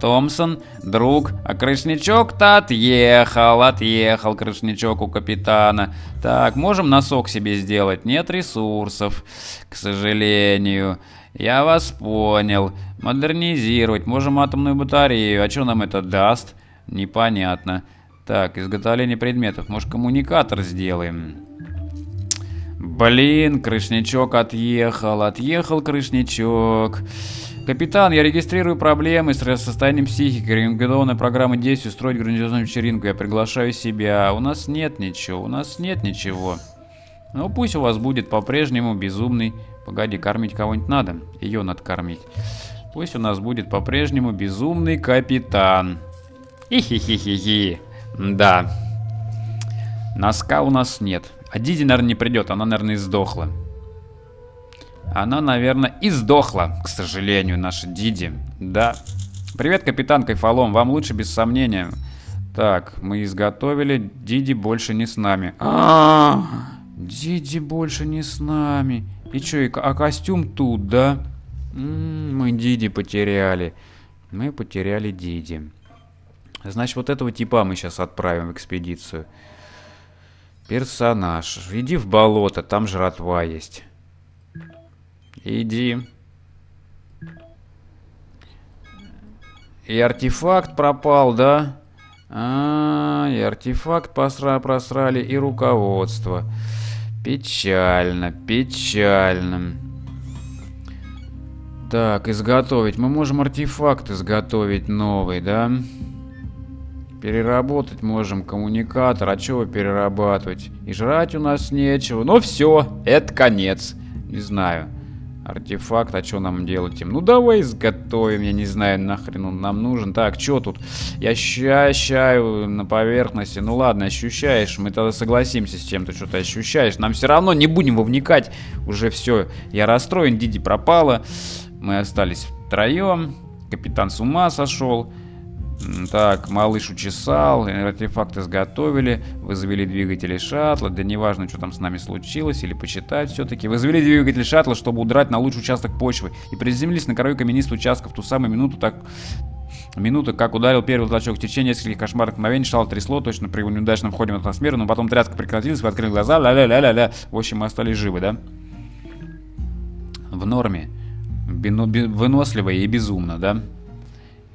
Томпсон, друг, а крышнячок-то отъехал крышнячок у капитана. Так, можем носок себе сделать? Нет ресурсов, к сожалению. Я вас понял. Модернизировать. Можем атомную батарею. А что нам это даст? Непонятно. Так, изготовление предметов. Может, коммуникатор сделаем? Блин, крышнячок отъехал. Отъехал крышнячок. Капитан, я регистрирую проблемы с состоянием психики. Рекомендованная программа действий — устроить грандиозную вечеринку. Я приглашаю себя. У нас нет ничего. Ну, пусть у вас будет по-прежнему безумный... Погоди, кормить кого-нибудь надо? Ее надо кормить. Пусть у нас будет по-прежнему безумный капитан. Хи-хи-хи-хи-хи. Да. Носка у нас нет. А Диди, наверное, не придет. Она, наверное, сдохла. К сожалению, наша Диди. Да. Привет, капитан Кайфолом. Вам лучше, без сомнения. Так, мы изготовили. Диди больше не с нами. Диди больше не с нами. И что, а костюм тут, да? Мы Диди потеряли. Мы потеряли Диди. Значит, вот этого типа мы сейчас отправим в экспедицию. Персонаж. Иди в болото, там жратва есть. Иди. И артефакт пропал, да? И артефакт просрали, и руководство. Печально. Так, изготовить. Мы можем артефакт изготовить новый, да? Переработать можем коммуникатор. А чего перерабатывать? И жрать у нас нечего. Но все, это конец. Не знаю. Артефакт, а что нам делать им? Ну давай изготовим, я не знаю, нахрен он нам нужен. Так, что тут? Я ощущаю на поверхности. Ну ладно, ощущаешь, мы тогда согласимся с чем-то, что-то ощущаешь. Нам все равно, не будем вовникать. Уже все, я расстроен, Диди пропала. Мы остались втроем. Капитан с ума сошел. Так, малыш учесал, артефакт изготовили, вызвали двигатели шаттла, да неважно, что там с нами случилось, или почитать все-таки. Вызвали двигатель шаттла, чтобы удрать на лучший участок почвы, и приземлились на краю каменистых участков в ту самую минуту, как ударил первый толчок. В течение нескольких кошмарных мгновений шаттл трясло, точно при неудачном ходе в атмосферу, но потом тряска прекратилась, вы открыли глаза, ля-ля-ля-ля-ля. В общем, мы остались живы, да? В норме, выносливо и безумно, да?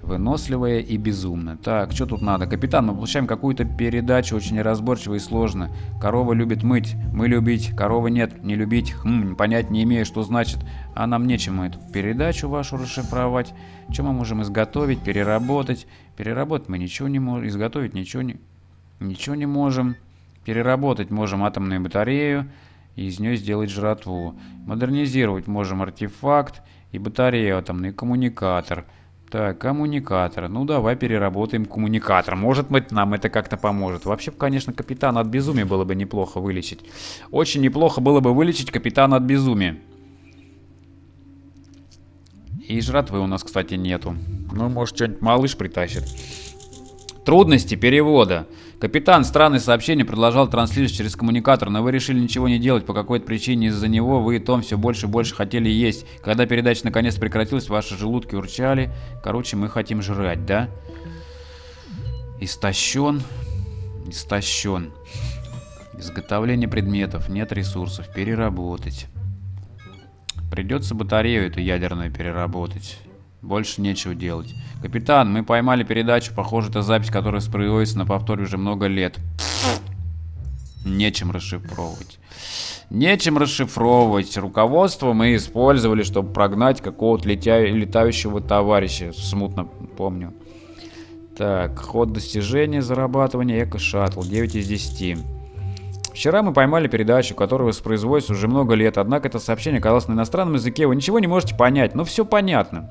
выносливая и безумная. Так, что тут надо? Капитан, мы получаем какую-то передачу, очень неразборчиво и сложно. Корова любит мыть, мы любить, коровы нет, не любить. Понять не имею, что значит. А нам нечем эту передачу вашу расшифровать. Что мы можем изготовить, переработать? Переработать мы ничего не можем, изготовить ничего не можем. Переработать можем атомную батарею и из нее сделать жратву. Модернизировать можем артефакт и батарею атомный, коммуникатор. Так, коммуникатор. Ну, давай переработаем коммуникатор. Может быть, нам это как-то поможет. Вообще, конечно, капитана от безумия было бы неплохо вылечить. Очень неплохо было бы вылечить капитана от безумия. И жратвы у нас, кстати, нету. Ну, может, что-нибудь малыш притащит. Трудности перевода. Капитан, странное сообщение продолжал транслировать через коммуникатор, но вы решили ничего не делать по какой-то причине. Из-за него вы и Том все больше и больше хотели есть. Когда передача наконец прекратилась, ваши желудки урчали. Короче, мы хотим жрать, да? Истощен. Истощен. Изготовление предметов. Нет ресурсов. Переработать. Придется батарею эту ядерную переработать. Больше нечего делать. Капитан, мы поймали передачу. Похоже, это запись, которая производится на повторе уже много лет. Нечем расшифровывать. Нечем расшифровывать. Руководство мы использовали, чтобы прогнать какого-то летающего товарища. Смутно помню. Так, ход достижения, зарабатывание, эко-шаттл. 9 из 10. Вчера мы поймали передачу, которая воспроизводится уже много лет. Однако это сообщение оказалось на иностранном языке. Вы ничего не можете понять. Но все понятно.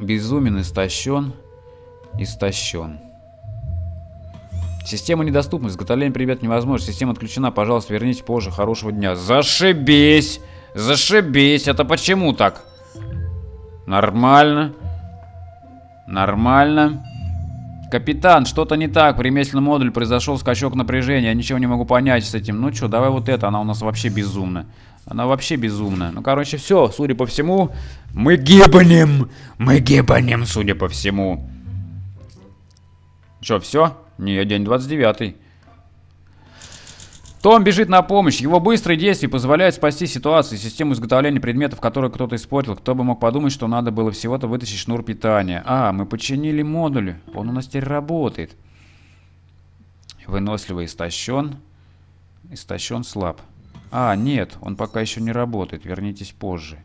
Безумен, истощен, истощен. Система недоступна, изготовление предметов невозможно. Система отключена, пожалуйста, верните позже. Хорошего дня. Зашибись! Зашибись! Это почему так? Нормально. Нормально. Капитан, что-то не так. В ремесленном модуле произошел скачок напряжения. Я ничего не могу понять с этим. Ну что, давай вот это. Она у нас вообще безумна. Она вообще безумная. Ну, короче, все. Судя по всему, мы гибнем. Мы гибнем, судя по всему. Че, все? Не, день 29. Том бежит на помощь. Его быстрые действия позволяют спасти ситуацию. Систему изготовления предметов, которые кто-то испортил. Кто бы мог подумать, что надо было всего-то вытащить шнур питания. А, мы починили модуль. Он у нас теперь работает. Выносливый истощен. Истощен слаб. А, нет, он пока еще не работает. Вернитесь позже.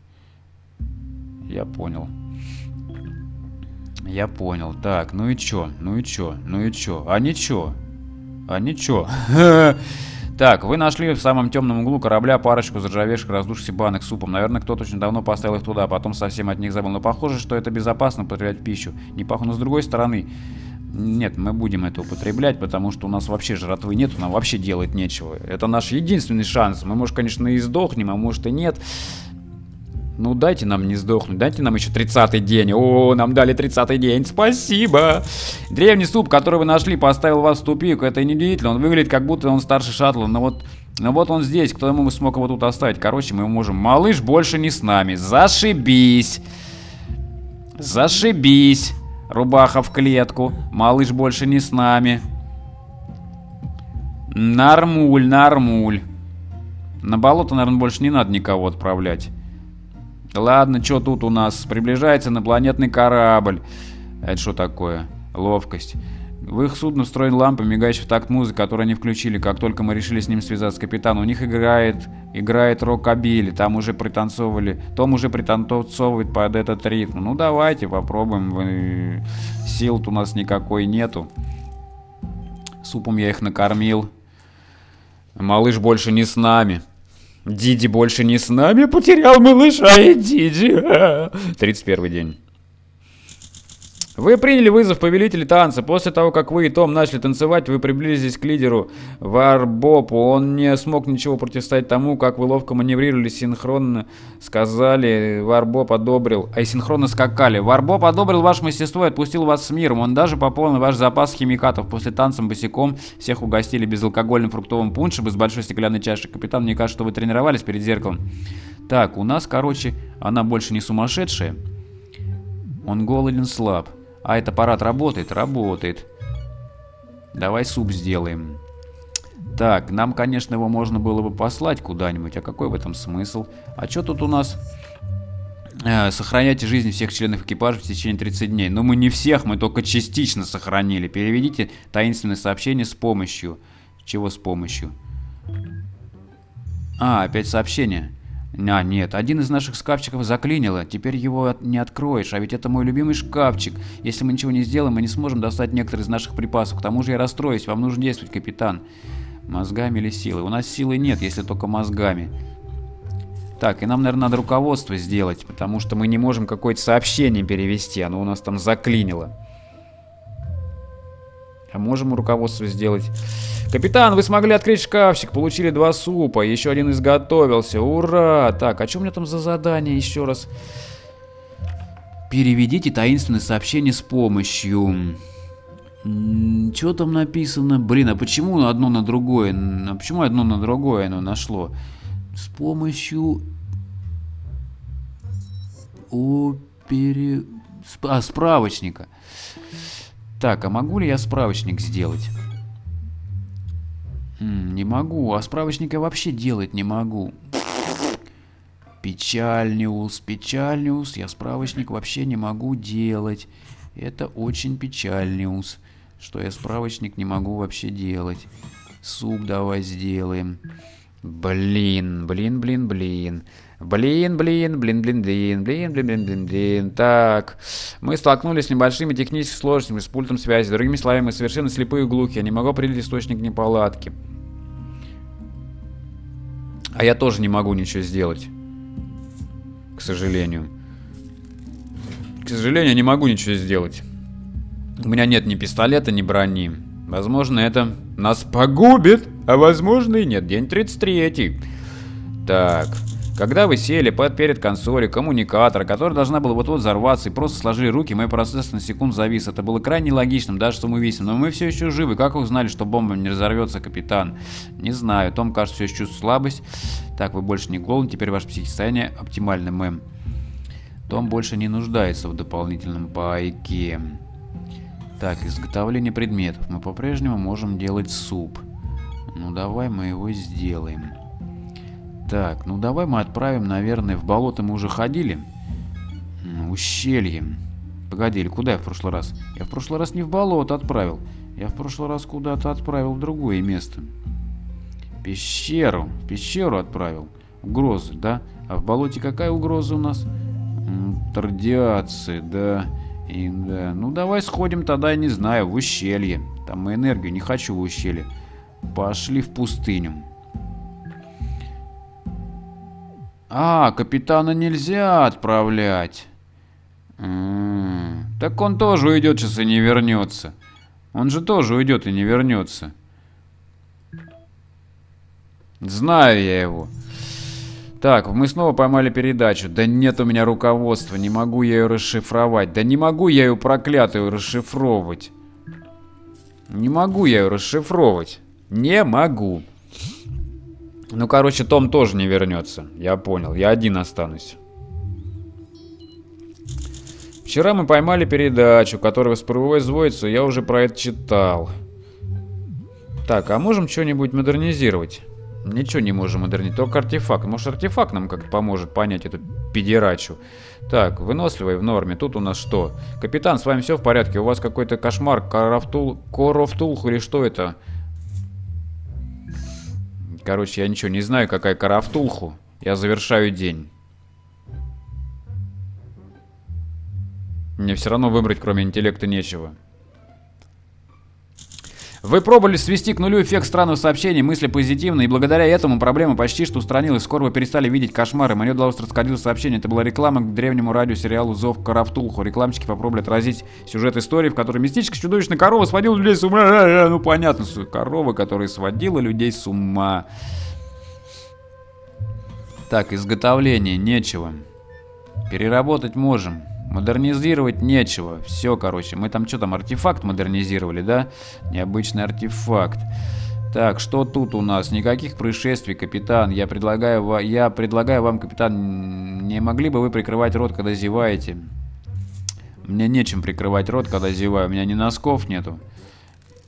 Я понял. Я понял. Так, ну и чё? Ну и чё? Ну и чё? А ничего. А ничего. Так, вы нашли в самом темном углу корабля парочку заржавевших раздувшихся банок с супом. Наверное, кто-то очень давно поставил их туда, а потом совсем от них забыл. Но похоже, что это безопасно употреблять пищу. Не пахнет. Но с другой стороны... Нет, мы будем это употреблять, потому что у нас вообще жратвы нету, нам вообще делать нечего. Это наш единственный шанс. Мы, может, конечно, и сдохнем, а может и нет. Ну, дайте нам не сдохнуть, дайте нам еще 30-й день. О, нам дали 30-й день, спасибо. Древний суп, который вы нашли, поставил вас в тупик. Это неудивительно, он выглядит, как будто он старше шаттла. Но вот он здесь, кто ему смог его тут оставить? Короче, мы можем... Малыш больше не с нами. Зашибись. Зашибись. Рубаха в клетку. Малыш больше не с нами. Нормуль, нормуль. На болото, наверное, больше не надо никого отправлять. Ладно, что тут у нас? Приближается инопланетный корабль. Это что такое? Ловкость. В их судно встроен лампа, мигающая в такт музыки, которую они включили. Как только мы решили с ним связаться, капитан, у них играет рокабилли. Там уже пританцовывали. Том уже пританцовывает под этот ритм. Ну давайте попробуем. Сил-то у нас никакой нету. Супом я их накормил. Малыш больше не с нами. Диди больше не с нами. Потерял малыша и Диди. 31 день. Вы приняли вызов повелителя танца. После того, как вы и Том начали танцевать, вы приблизились к лидеру Варбопу. Он не смог ничего противостоять тому, как вы ловко маневрировали, синхронно сказали, Варбоп одобрил. А и синхронно скакали. Варбоп одобрил ваше мастерство и отпустил вас с миром. Он даже пополнил ваш запас химикатов. После танца босиком всех угостили безалкогольным фруктовым пуншем из большой стеклянной чаши. Капитан, мне кажется, что вы тренировались перед зеркалом. Так, у нас, короче, она больше не сумасшедшая. Он голоден, слаб. А этот аппарат работает? Работает. Давай суп сделаем. Так, нам, конечно, его можно было бы послать куда-нибудь. А какой в этом смысл? А что тут у нас? Сохраняйте жизнь всех членов экипажа в течение 30 дней. Но мы не всех, мы только частично сохранили. Переведите таинственное сообщение с помощью... Чего с помощью? А, опять сообщение. А, нет. Один из наших шкафчиков заклинило. Теперь его не откроешь. А ведь это мой любимый шкафчик. Если мы ничего не сделаем, мы не сможем достать некоторые из наших припасов. К тому же я расстроюсь. Вам нужно действовать, капитан. Мозгами или силой? У нас силы нет, если только мозгами. Так, и нам, наверное, надо руководство сделать, потому что мы не можем какое-то сообщение перевести. Оно у нас там заклинило. А можем руководство сделать? Капитан, вы смогли открыть шкафчик, получили 2 супа, еще один изготовился, ура! Так, а что у меня там за задание еще раз? Переведите таинственное сообщение с помощью... Что там написано? Блин, а почему одно на другое? А почему одно на другое оно нашло? С помощью... А, справочника. Так, а могу ли я справочник сделать? Не могу, а справочника вообще делать не могу. Печальниус, печальниус, я справочник вообще не могу делать. Это очень печальниус, что я справочник не могу вообще делать. Суп давай сделаем. Блин. Так, мы столкнулись с небольшими техническими сложностями с пультом связи. Другими словами, мы совершенно слепые и глухие. Я не могу определить источник неполадки. А я тоже не могу ничего сделать. К сожалению. К сожалению, я не могу ничего сделать. У меня нет ни пистолета, ни брони. Возможно, это нас погубит. А возможно и нет. День 33. Так. Когда вы сели перед консолью коммуникатора, которая должна была вот-вот взорваться, и просто сложили руки, мой процесс на секунду завис. Это было крайне логичным, даже что мы висим. Но мы все еще живы. Как вы узнали, что бомба не разорвется, капитан? Не знаю. Том, кажется, все еще чувствует слабость. Так, вы больше не голодны. Теперь ваше психическое состояние оптимально, мэм. Том больше не нуждается в дополнительном пайке. Так, изготовление предметов. Мы по-прежнему можем делать суп. Ну, давай мы его сделаем. Так, ну давай мы отправим, наверное, в болото мы уже ходили. Ущелье. Погоди, или куда я в прошлый раз? Я в прошлый раз не в болото отправил. Я в прошлый раз куда-то отправил в другое место. Пещеру. Пещеру отправил. Угрозы, да? А в болоте какая угроза у нас? Радиация, да. И, да. Ну давай сходим тогда, я не знаю, в ущелье. Там мы энергию не хочу в ущелье. Пошли в пустыню. А, капитана нельзя отправлять. Так он тоже уйдет сейчас и не вернется. Он же тоже уйдет и не вернется. Знаю я его. Так, мы снова поймали передачу. Да нет у меня руководства, не могу я ее расшифровать. Да не могу я ее проклятую расшифровывать. Не могу я ее расшифровывать. Не могу. Ну, короче, Том тоже не вернется. Я понял. Я один останусь. Вчера мы поймали передачу, которая воспроизводится. Я уже про это читал. Так, а можем что-нибудь модернизировать? Ничего не можем модернизировать. Только артефакт. Может, артефакт нам как-то поможет понять эту педерачу. Так, выносливый в норме. Тут у нас что? Капитан, с вами все в порядке? У вас какой-то кошмар. Карафтулху или что это? Короче, я ничего не знаю, какая Карафтулху. Я завершаю день. Мне все равно выбрать, кроме интеллекта, нечего. Вы пробовали свести к нулю эффект странного сообщения, мысли позитивные, и благодаря этому проблема почти что устранилась. Скоро вы перестали видеть кошмары. Мне удалось раскодировать сообщение. Это была реклама к древнему радиосериалу «Зов к Карафтулху». Рекламщики попробовали отразить сюжет истории, в которой мистическая чудовищная корова сводила людей с ума. Ну, понятно, корова, которая сводила людей с ума. Так, изготовление нечего. Переработать можем. Модернизировать нечего. Все, короче. Мы там что там, артефакт модернизировали, да? Необычный артефакт. Так, что тут у нас? Никаких происшествий, капитан. Я предлагаю вам, капитан, не могли бы вы прикрывать рот, когда зеваете? Мне нечем прикрывать рот, когда зеваю. У меня ни носков нету,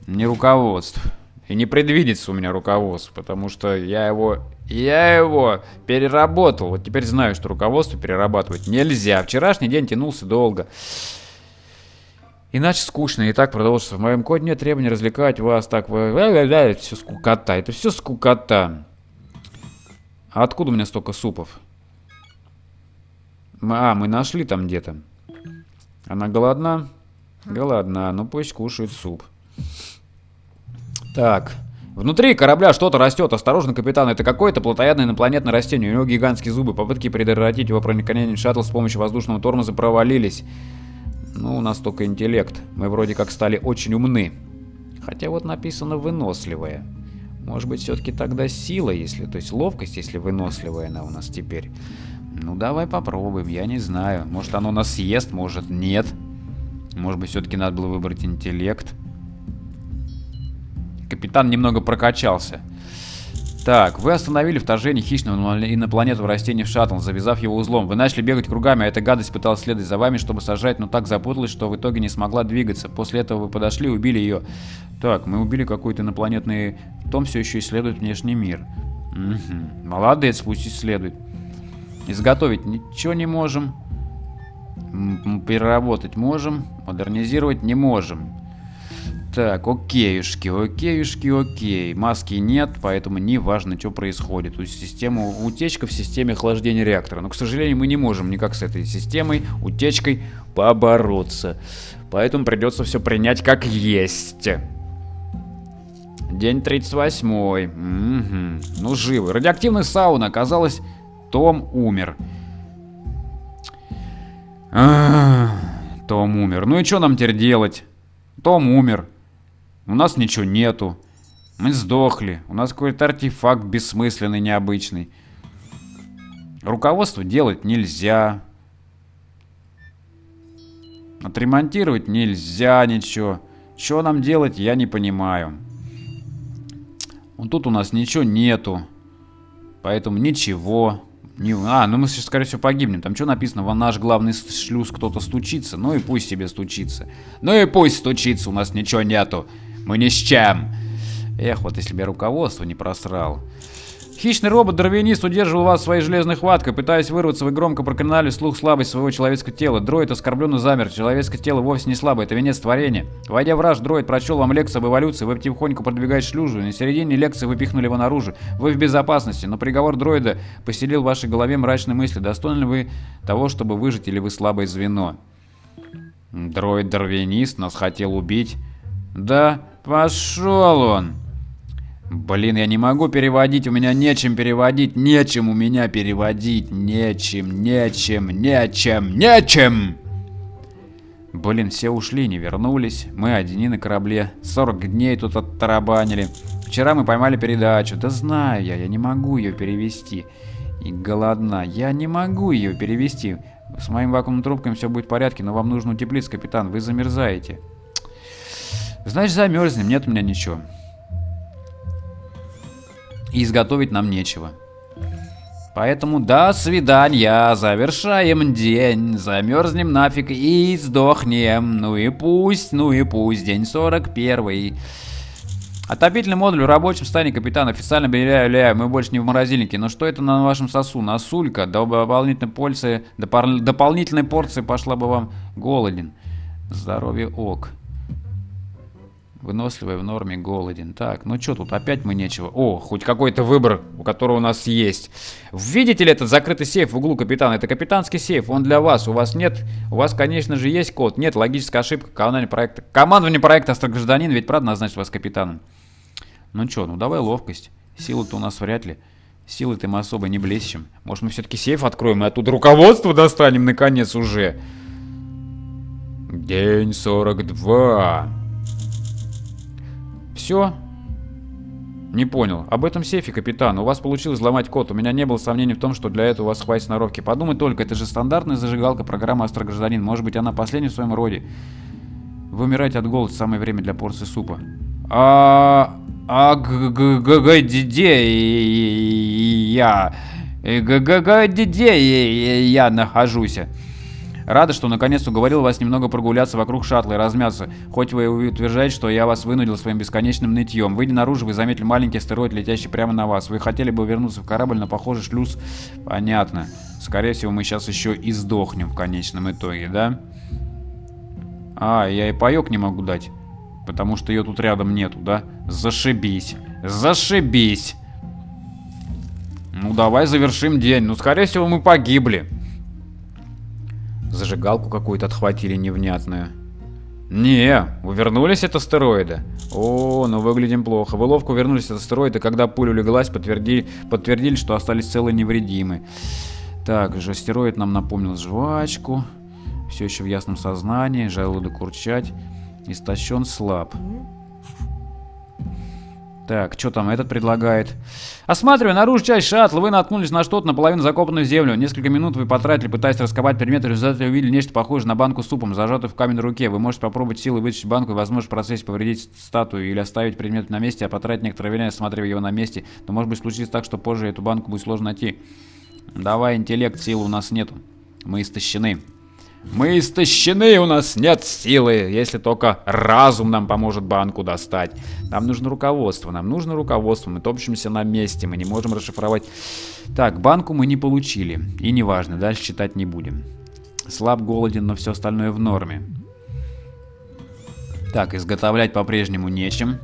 ни руководств. И не предвидится у меня руководство, потому что я его Я его переработал. Вот теперь знаю, что руководство перерабатывать нельзя. Вчерашний день тянулся долго. Иначе скучно. И так продолжится. В моем коде нет требований развлекать вас. Так, это все скукота. Это все скукота. А откуда у меня столько супов? А, мы нашли там где-то. Она голодна? Голодна. Ну пусть кушает суп. Так. Внутри корабля что-то растет. Осторожно, капитан, это какое-то плотоядное инопланетное растение. У него гигантские зубы. Попытки предотвратить его проникновение в шаттл с помощью воздушного тормоза провалились. Ну, у нас только интеллект. Мы вроде как стали очень умны. Хотя вот написано «выносливая». Может быть, все-таки тогда сила, если... То есть ловкость, если выносливая она у нас теперь. Ну, давай попробуем, я не знаю. Может, оно нас съест, может, нет. Может быть, все-таки надо было выбрать интеллект. Капитан немного прокачался. Так, вы остановили вторжение хищного инопланетного растения в шаттл, завязав его узлом. Вы начали бегать кругами, а эта гадость пыталась следовать за вами, чтобы сажать, но так запуталась, что в итоге не смогла двигаться. После этого вы подошли и убили ее. Так, мы убили какую-то инопланетную... Том все еще исследует внешний мир. Угу. Молодец, пусть исследует. Изготовить ничего не можем. Переработать можем. Модернизировать не можем. Так, окейушки, окейушки, окей. Маски нет, поэтому не важно, что происходит. То есть система, утечка в системе охлаждения реактора. Но, к сожалению, мы не можем никак с этой системой, утечкой побороться. Поэтому придется все принять как есть. День 38-й. Угу. Ну, живы. Радиоактивная сауна. Оказалось, Том умер. Том умер. Ну и что нам теперь делать? Том умер. У нас ничего нету. Мы сдохли. У нас какой-то артефакт бессмысленный, необычный. Руководство делать нельзя. Отремонтировать нельзя ничего. Что нам делать, я не понимаю. Вот тут у нас ничего нету. Поэтому ничего. А, ну мы сейчас, скорее всего, погибнем. Там что написано? Вон наш главный шлюз кто-то стучится. Ну и пусть себе стучится. Ну и пусть стучится, у нас ничего нету. Мы ни с чем. Эх, вот если бы я руководство не просрал. Хищный робот-дровянист удерживал вас своей железной хваткой. Пытаясь вырваться, вы громко проклинали вслух слабость своего человеческого тела. Дроид оскорбленно замер. Человеческое тело вовсе не слабое, это венец творения. Войдя в раж, дроид прочел вам лекцию об эволюции. Вы потихоньку продвигаетесь к шлюзу. На середине лекции выпихнули его наружу. Вы в безопасности, но приговор дроида поселил в вашей голове мрачные мысли. Достойны ли вы того, чтобы выжить, или вы слабое звено? Дроид-дровянист нас хотел убить. Да пошел он! Блин, я не могу переводить, у меня нечем переводить, нечем у меня переводить, нечем. Блин, все ушли, не вернулись, мы одни на корабле, 40 дней тут оттарабанили. Вчера мы поймали передачу, да знаю я не могу ее перевести. И голодна, я не могу ее перевести. С моим вакуумным трубками все будет в порядке, но вам нужно утеплиться, капитан, вы замерзаете. Значит, замерзнем, нет у меня ничего. И изготовить нам нечего. Поэтому до свидания. Завершаем день. Замерзнем нафиг и сдохнем. Ну и пусть. День 41. Отопительный модуль в рабочем стане, капитан. Официально объявляю, мы больше не в морозильнике. Но что это на вашем сосу? Насулька. Дополнительной порции пошла бы вам. Голоден. Здоровье ок. Выносливый в норме, голоден. Так, ну что тут, опять мы нечего. О, хоть какой-то выбор, у которого у нас есть. Видите ли этот закрытый сейф в углу, капитан? Это капитанский сейф, он для вас. У вас нет, у вас, конечно же, есть код. Нет, логическая ошибка, командование проекта «Гражданин», ведь правда назначит вас капитаном. Ну что, ну давай ловкость. Силы-то у нас вряд ли. Силы-то мы особо не блещем. Может, мы все-таки сейф откроем и оттуда руководство достанем, наконец, уже. День 42. Все? Не понял. Об этом сейфе, капитан. У вас получилось взломать код. У меня не было сомнений в том, что для этого у вас хватит сноровки. Подумай только, это же стандартная зажигалка программы «Астро-гражданин». Может быть, она последняя в своем роде. Вы умираете от голода, самое время для порции супа. Я нахожусь. Рада, что наконец уговорил вас немного прогуляться вокруг шаттла и размяться, хоть вы и утверждаете, что я вас вынудил своим бесконечным нытьем. Выйдя наружу, вы заметили маленький астероид, летящий прямо на вас. Вы хотели бы вернуться в корабль, но, похоже, шлюз... Понятно. Скорее всего, мы сейчас еще и сдохнем в конечном итоге, да? А, я и паёк не могу дать, потому что ее тут рядом нету, да? Зашибись. Зашибись. Ну, давай завершим день. Ну, скорее всего, мы погибли. Зажигалку какую-то отхватили невнятную. Не, вы вернулись от астероида? О, ну выглядим плохо. Вы ловко вернулись от астероида, когда пуля улеглась, подтвердили, что остались целы и невредимы. Так, же астероид нам напомнил жвачку. Все еще в ясном сознании, желудок урчать. Истощен, слаб. Так, что там этот предлагает? Осматривая наружу часть шаттла, вы наткнулись на что-то наполовину закопанную в землю. Несколько минут вы потратили, пытаясь раскопать предметы, в результате увидели нечто похожее на банку с супом, зажатую в камень в руке. Вы можете попробовать силой вытащить банку и, возможно, в процессе повредить статую или оставить предмет на месте, а потратить некоторое время, осматривая его на месте. Но может быть случится так, что позже эту банку будет сложно найти. Давай, интеллект, силы у нас нету. Мы истощены. Мы истощены, у нас нет силы, если только разум нам поможет банку достать. Нам нужно руководство, мы топчемся на месте, мы не можем расшифровать. Так, банку мы не получили, и неважно, дальше читать не будем. Слаб, голоден, но все остальное в норме. Так, изготовлять по-прежнему нечем.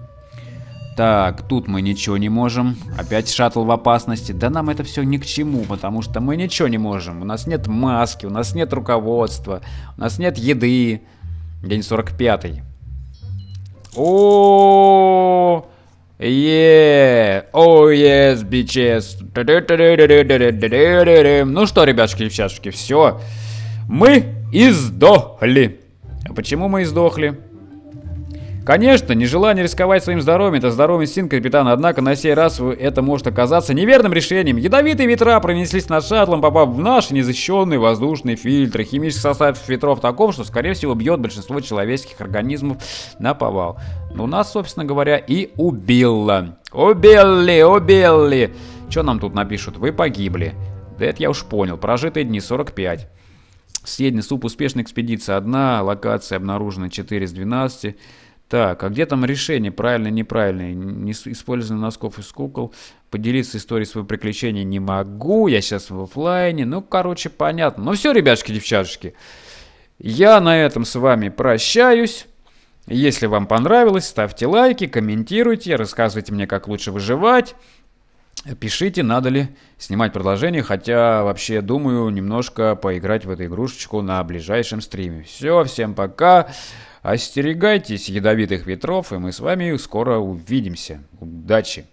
Так, тут мы ничего не можем. Опять шаттл в опасности. Да нам это все ни к чему, потому что мы ничего не можем. У нас нет маски, у нас нет руководства, у нас нет еды. День 45. О, е, о, yes, bitches. Ну что, ребятушки и девчатушки, все. Мы издохли. А почему мы издохли? Конечно, нежелание рисковать своим здоровьем – это здоровый инстинкт капитана, однако на сей раз это может оказаться неверным решением. Ядовитые ветра пронеслись над шаттлом, попав в наши незащищенные воздушные фильтры. Химический состав ветров таков, что, скорее всего, бьет большинство человеческих организмов наповал. Но нас, собственно говоря, и убило. Убили. Что нам тут напишут? Вы погибли. Да это я уж понял. Прожитые дни 45. Съеденный суп успешной экспедиции. 1 локация обнаружена, 4 из 12. Так, а где там решение? Правильное, неправильное? Не использование носков из кукол. Поделиться историей своего приключения не могу. Я сейчас в оффлайне. Ну, короче, понятно. Ну все, ребятушки, девчатушки. Я на этом с вами прощаюсь. Если вам понравилось, ставьте лайки, комментируйте, рассказывайте мне, как лучше выживать. Пишите, надо ли снимать продолжение. Хотя, вообще, думаю, немножко поиграть в эту игрушечку на ближайшем стриме. Все, всем пока. Остерегайтесь ядовитых ветров, и мы с вами скоро увидимся. Удачи!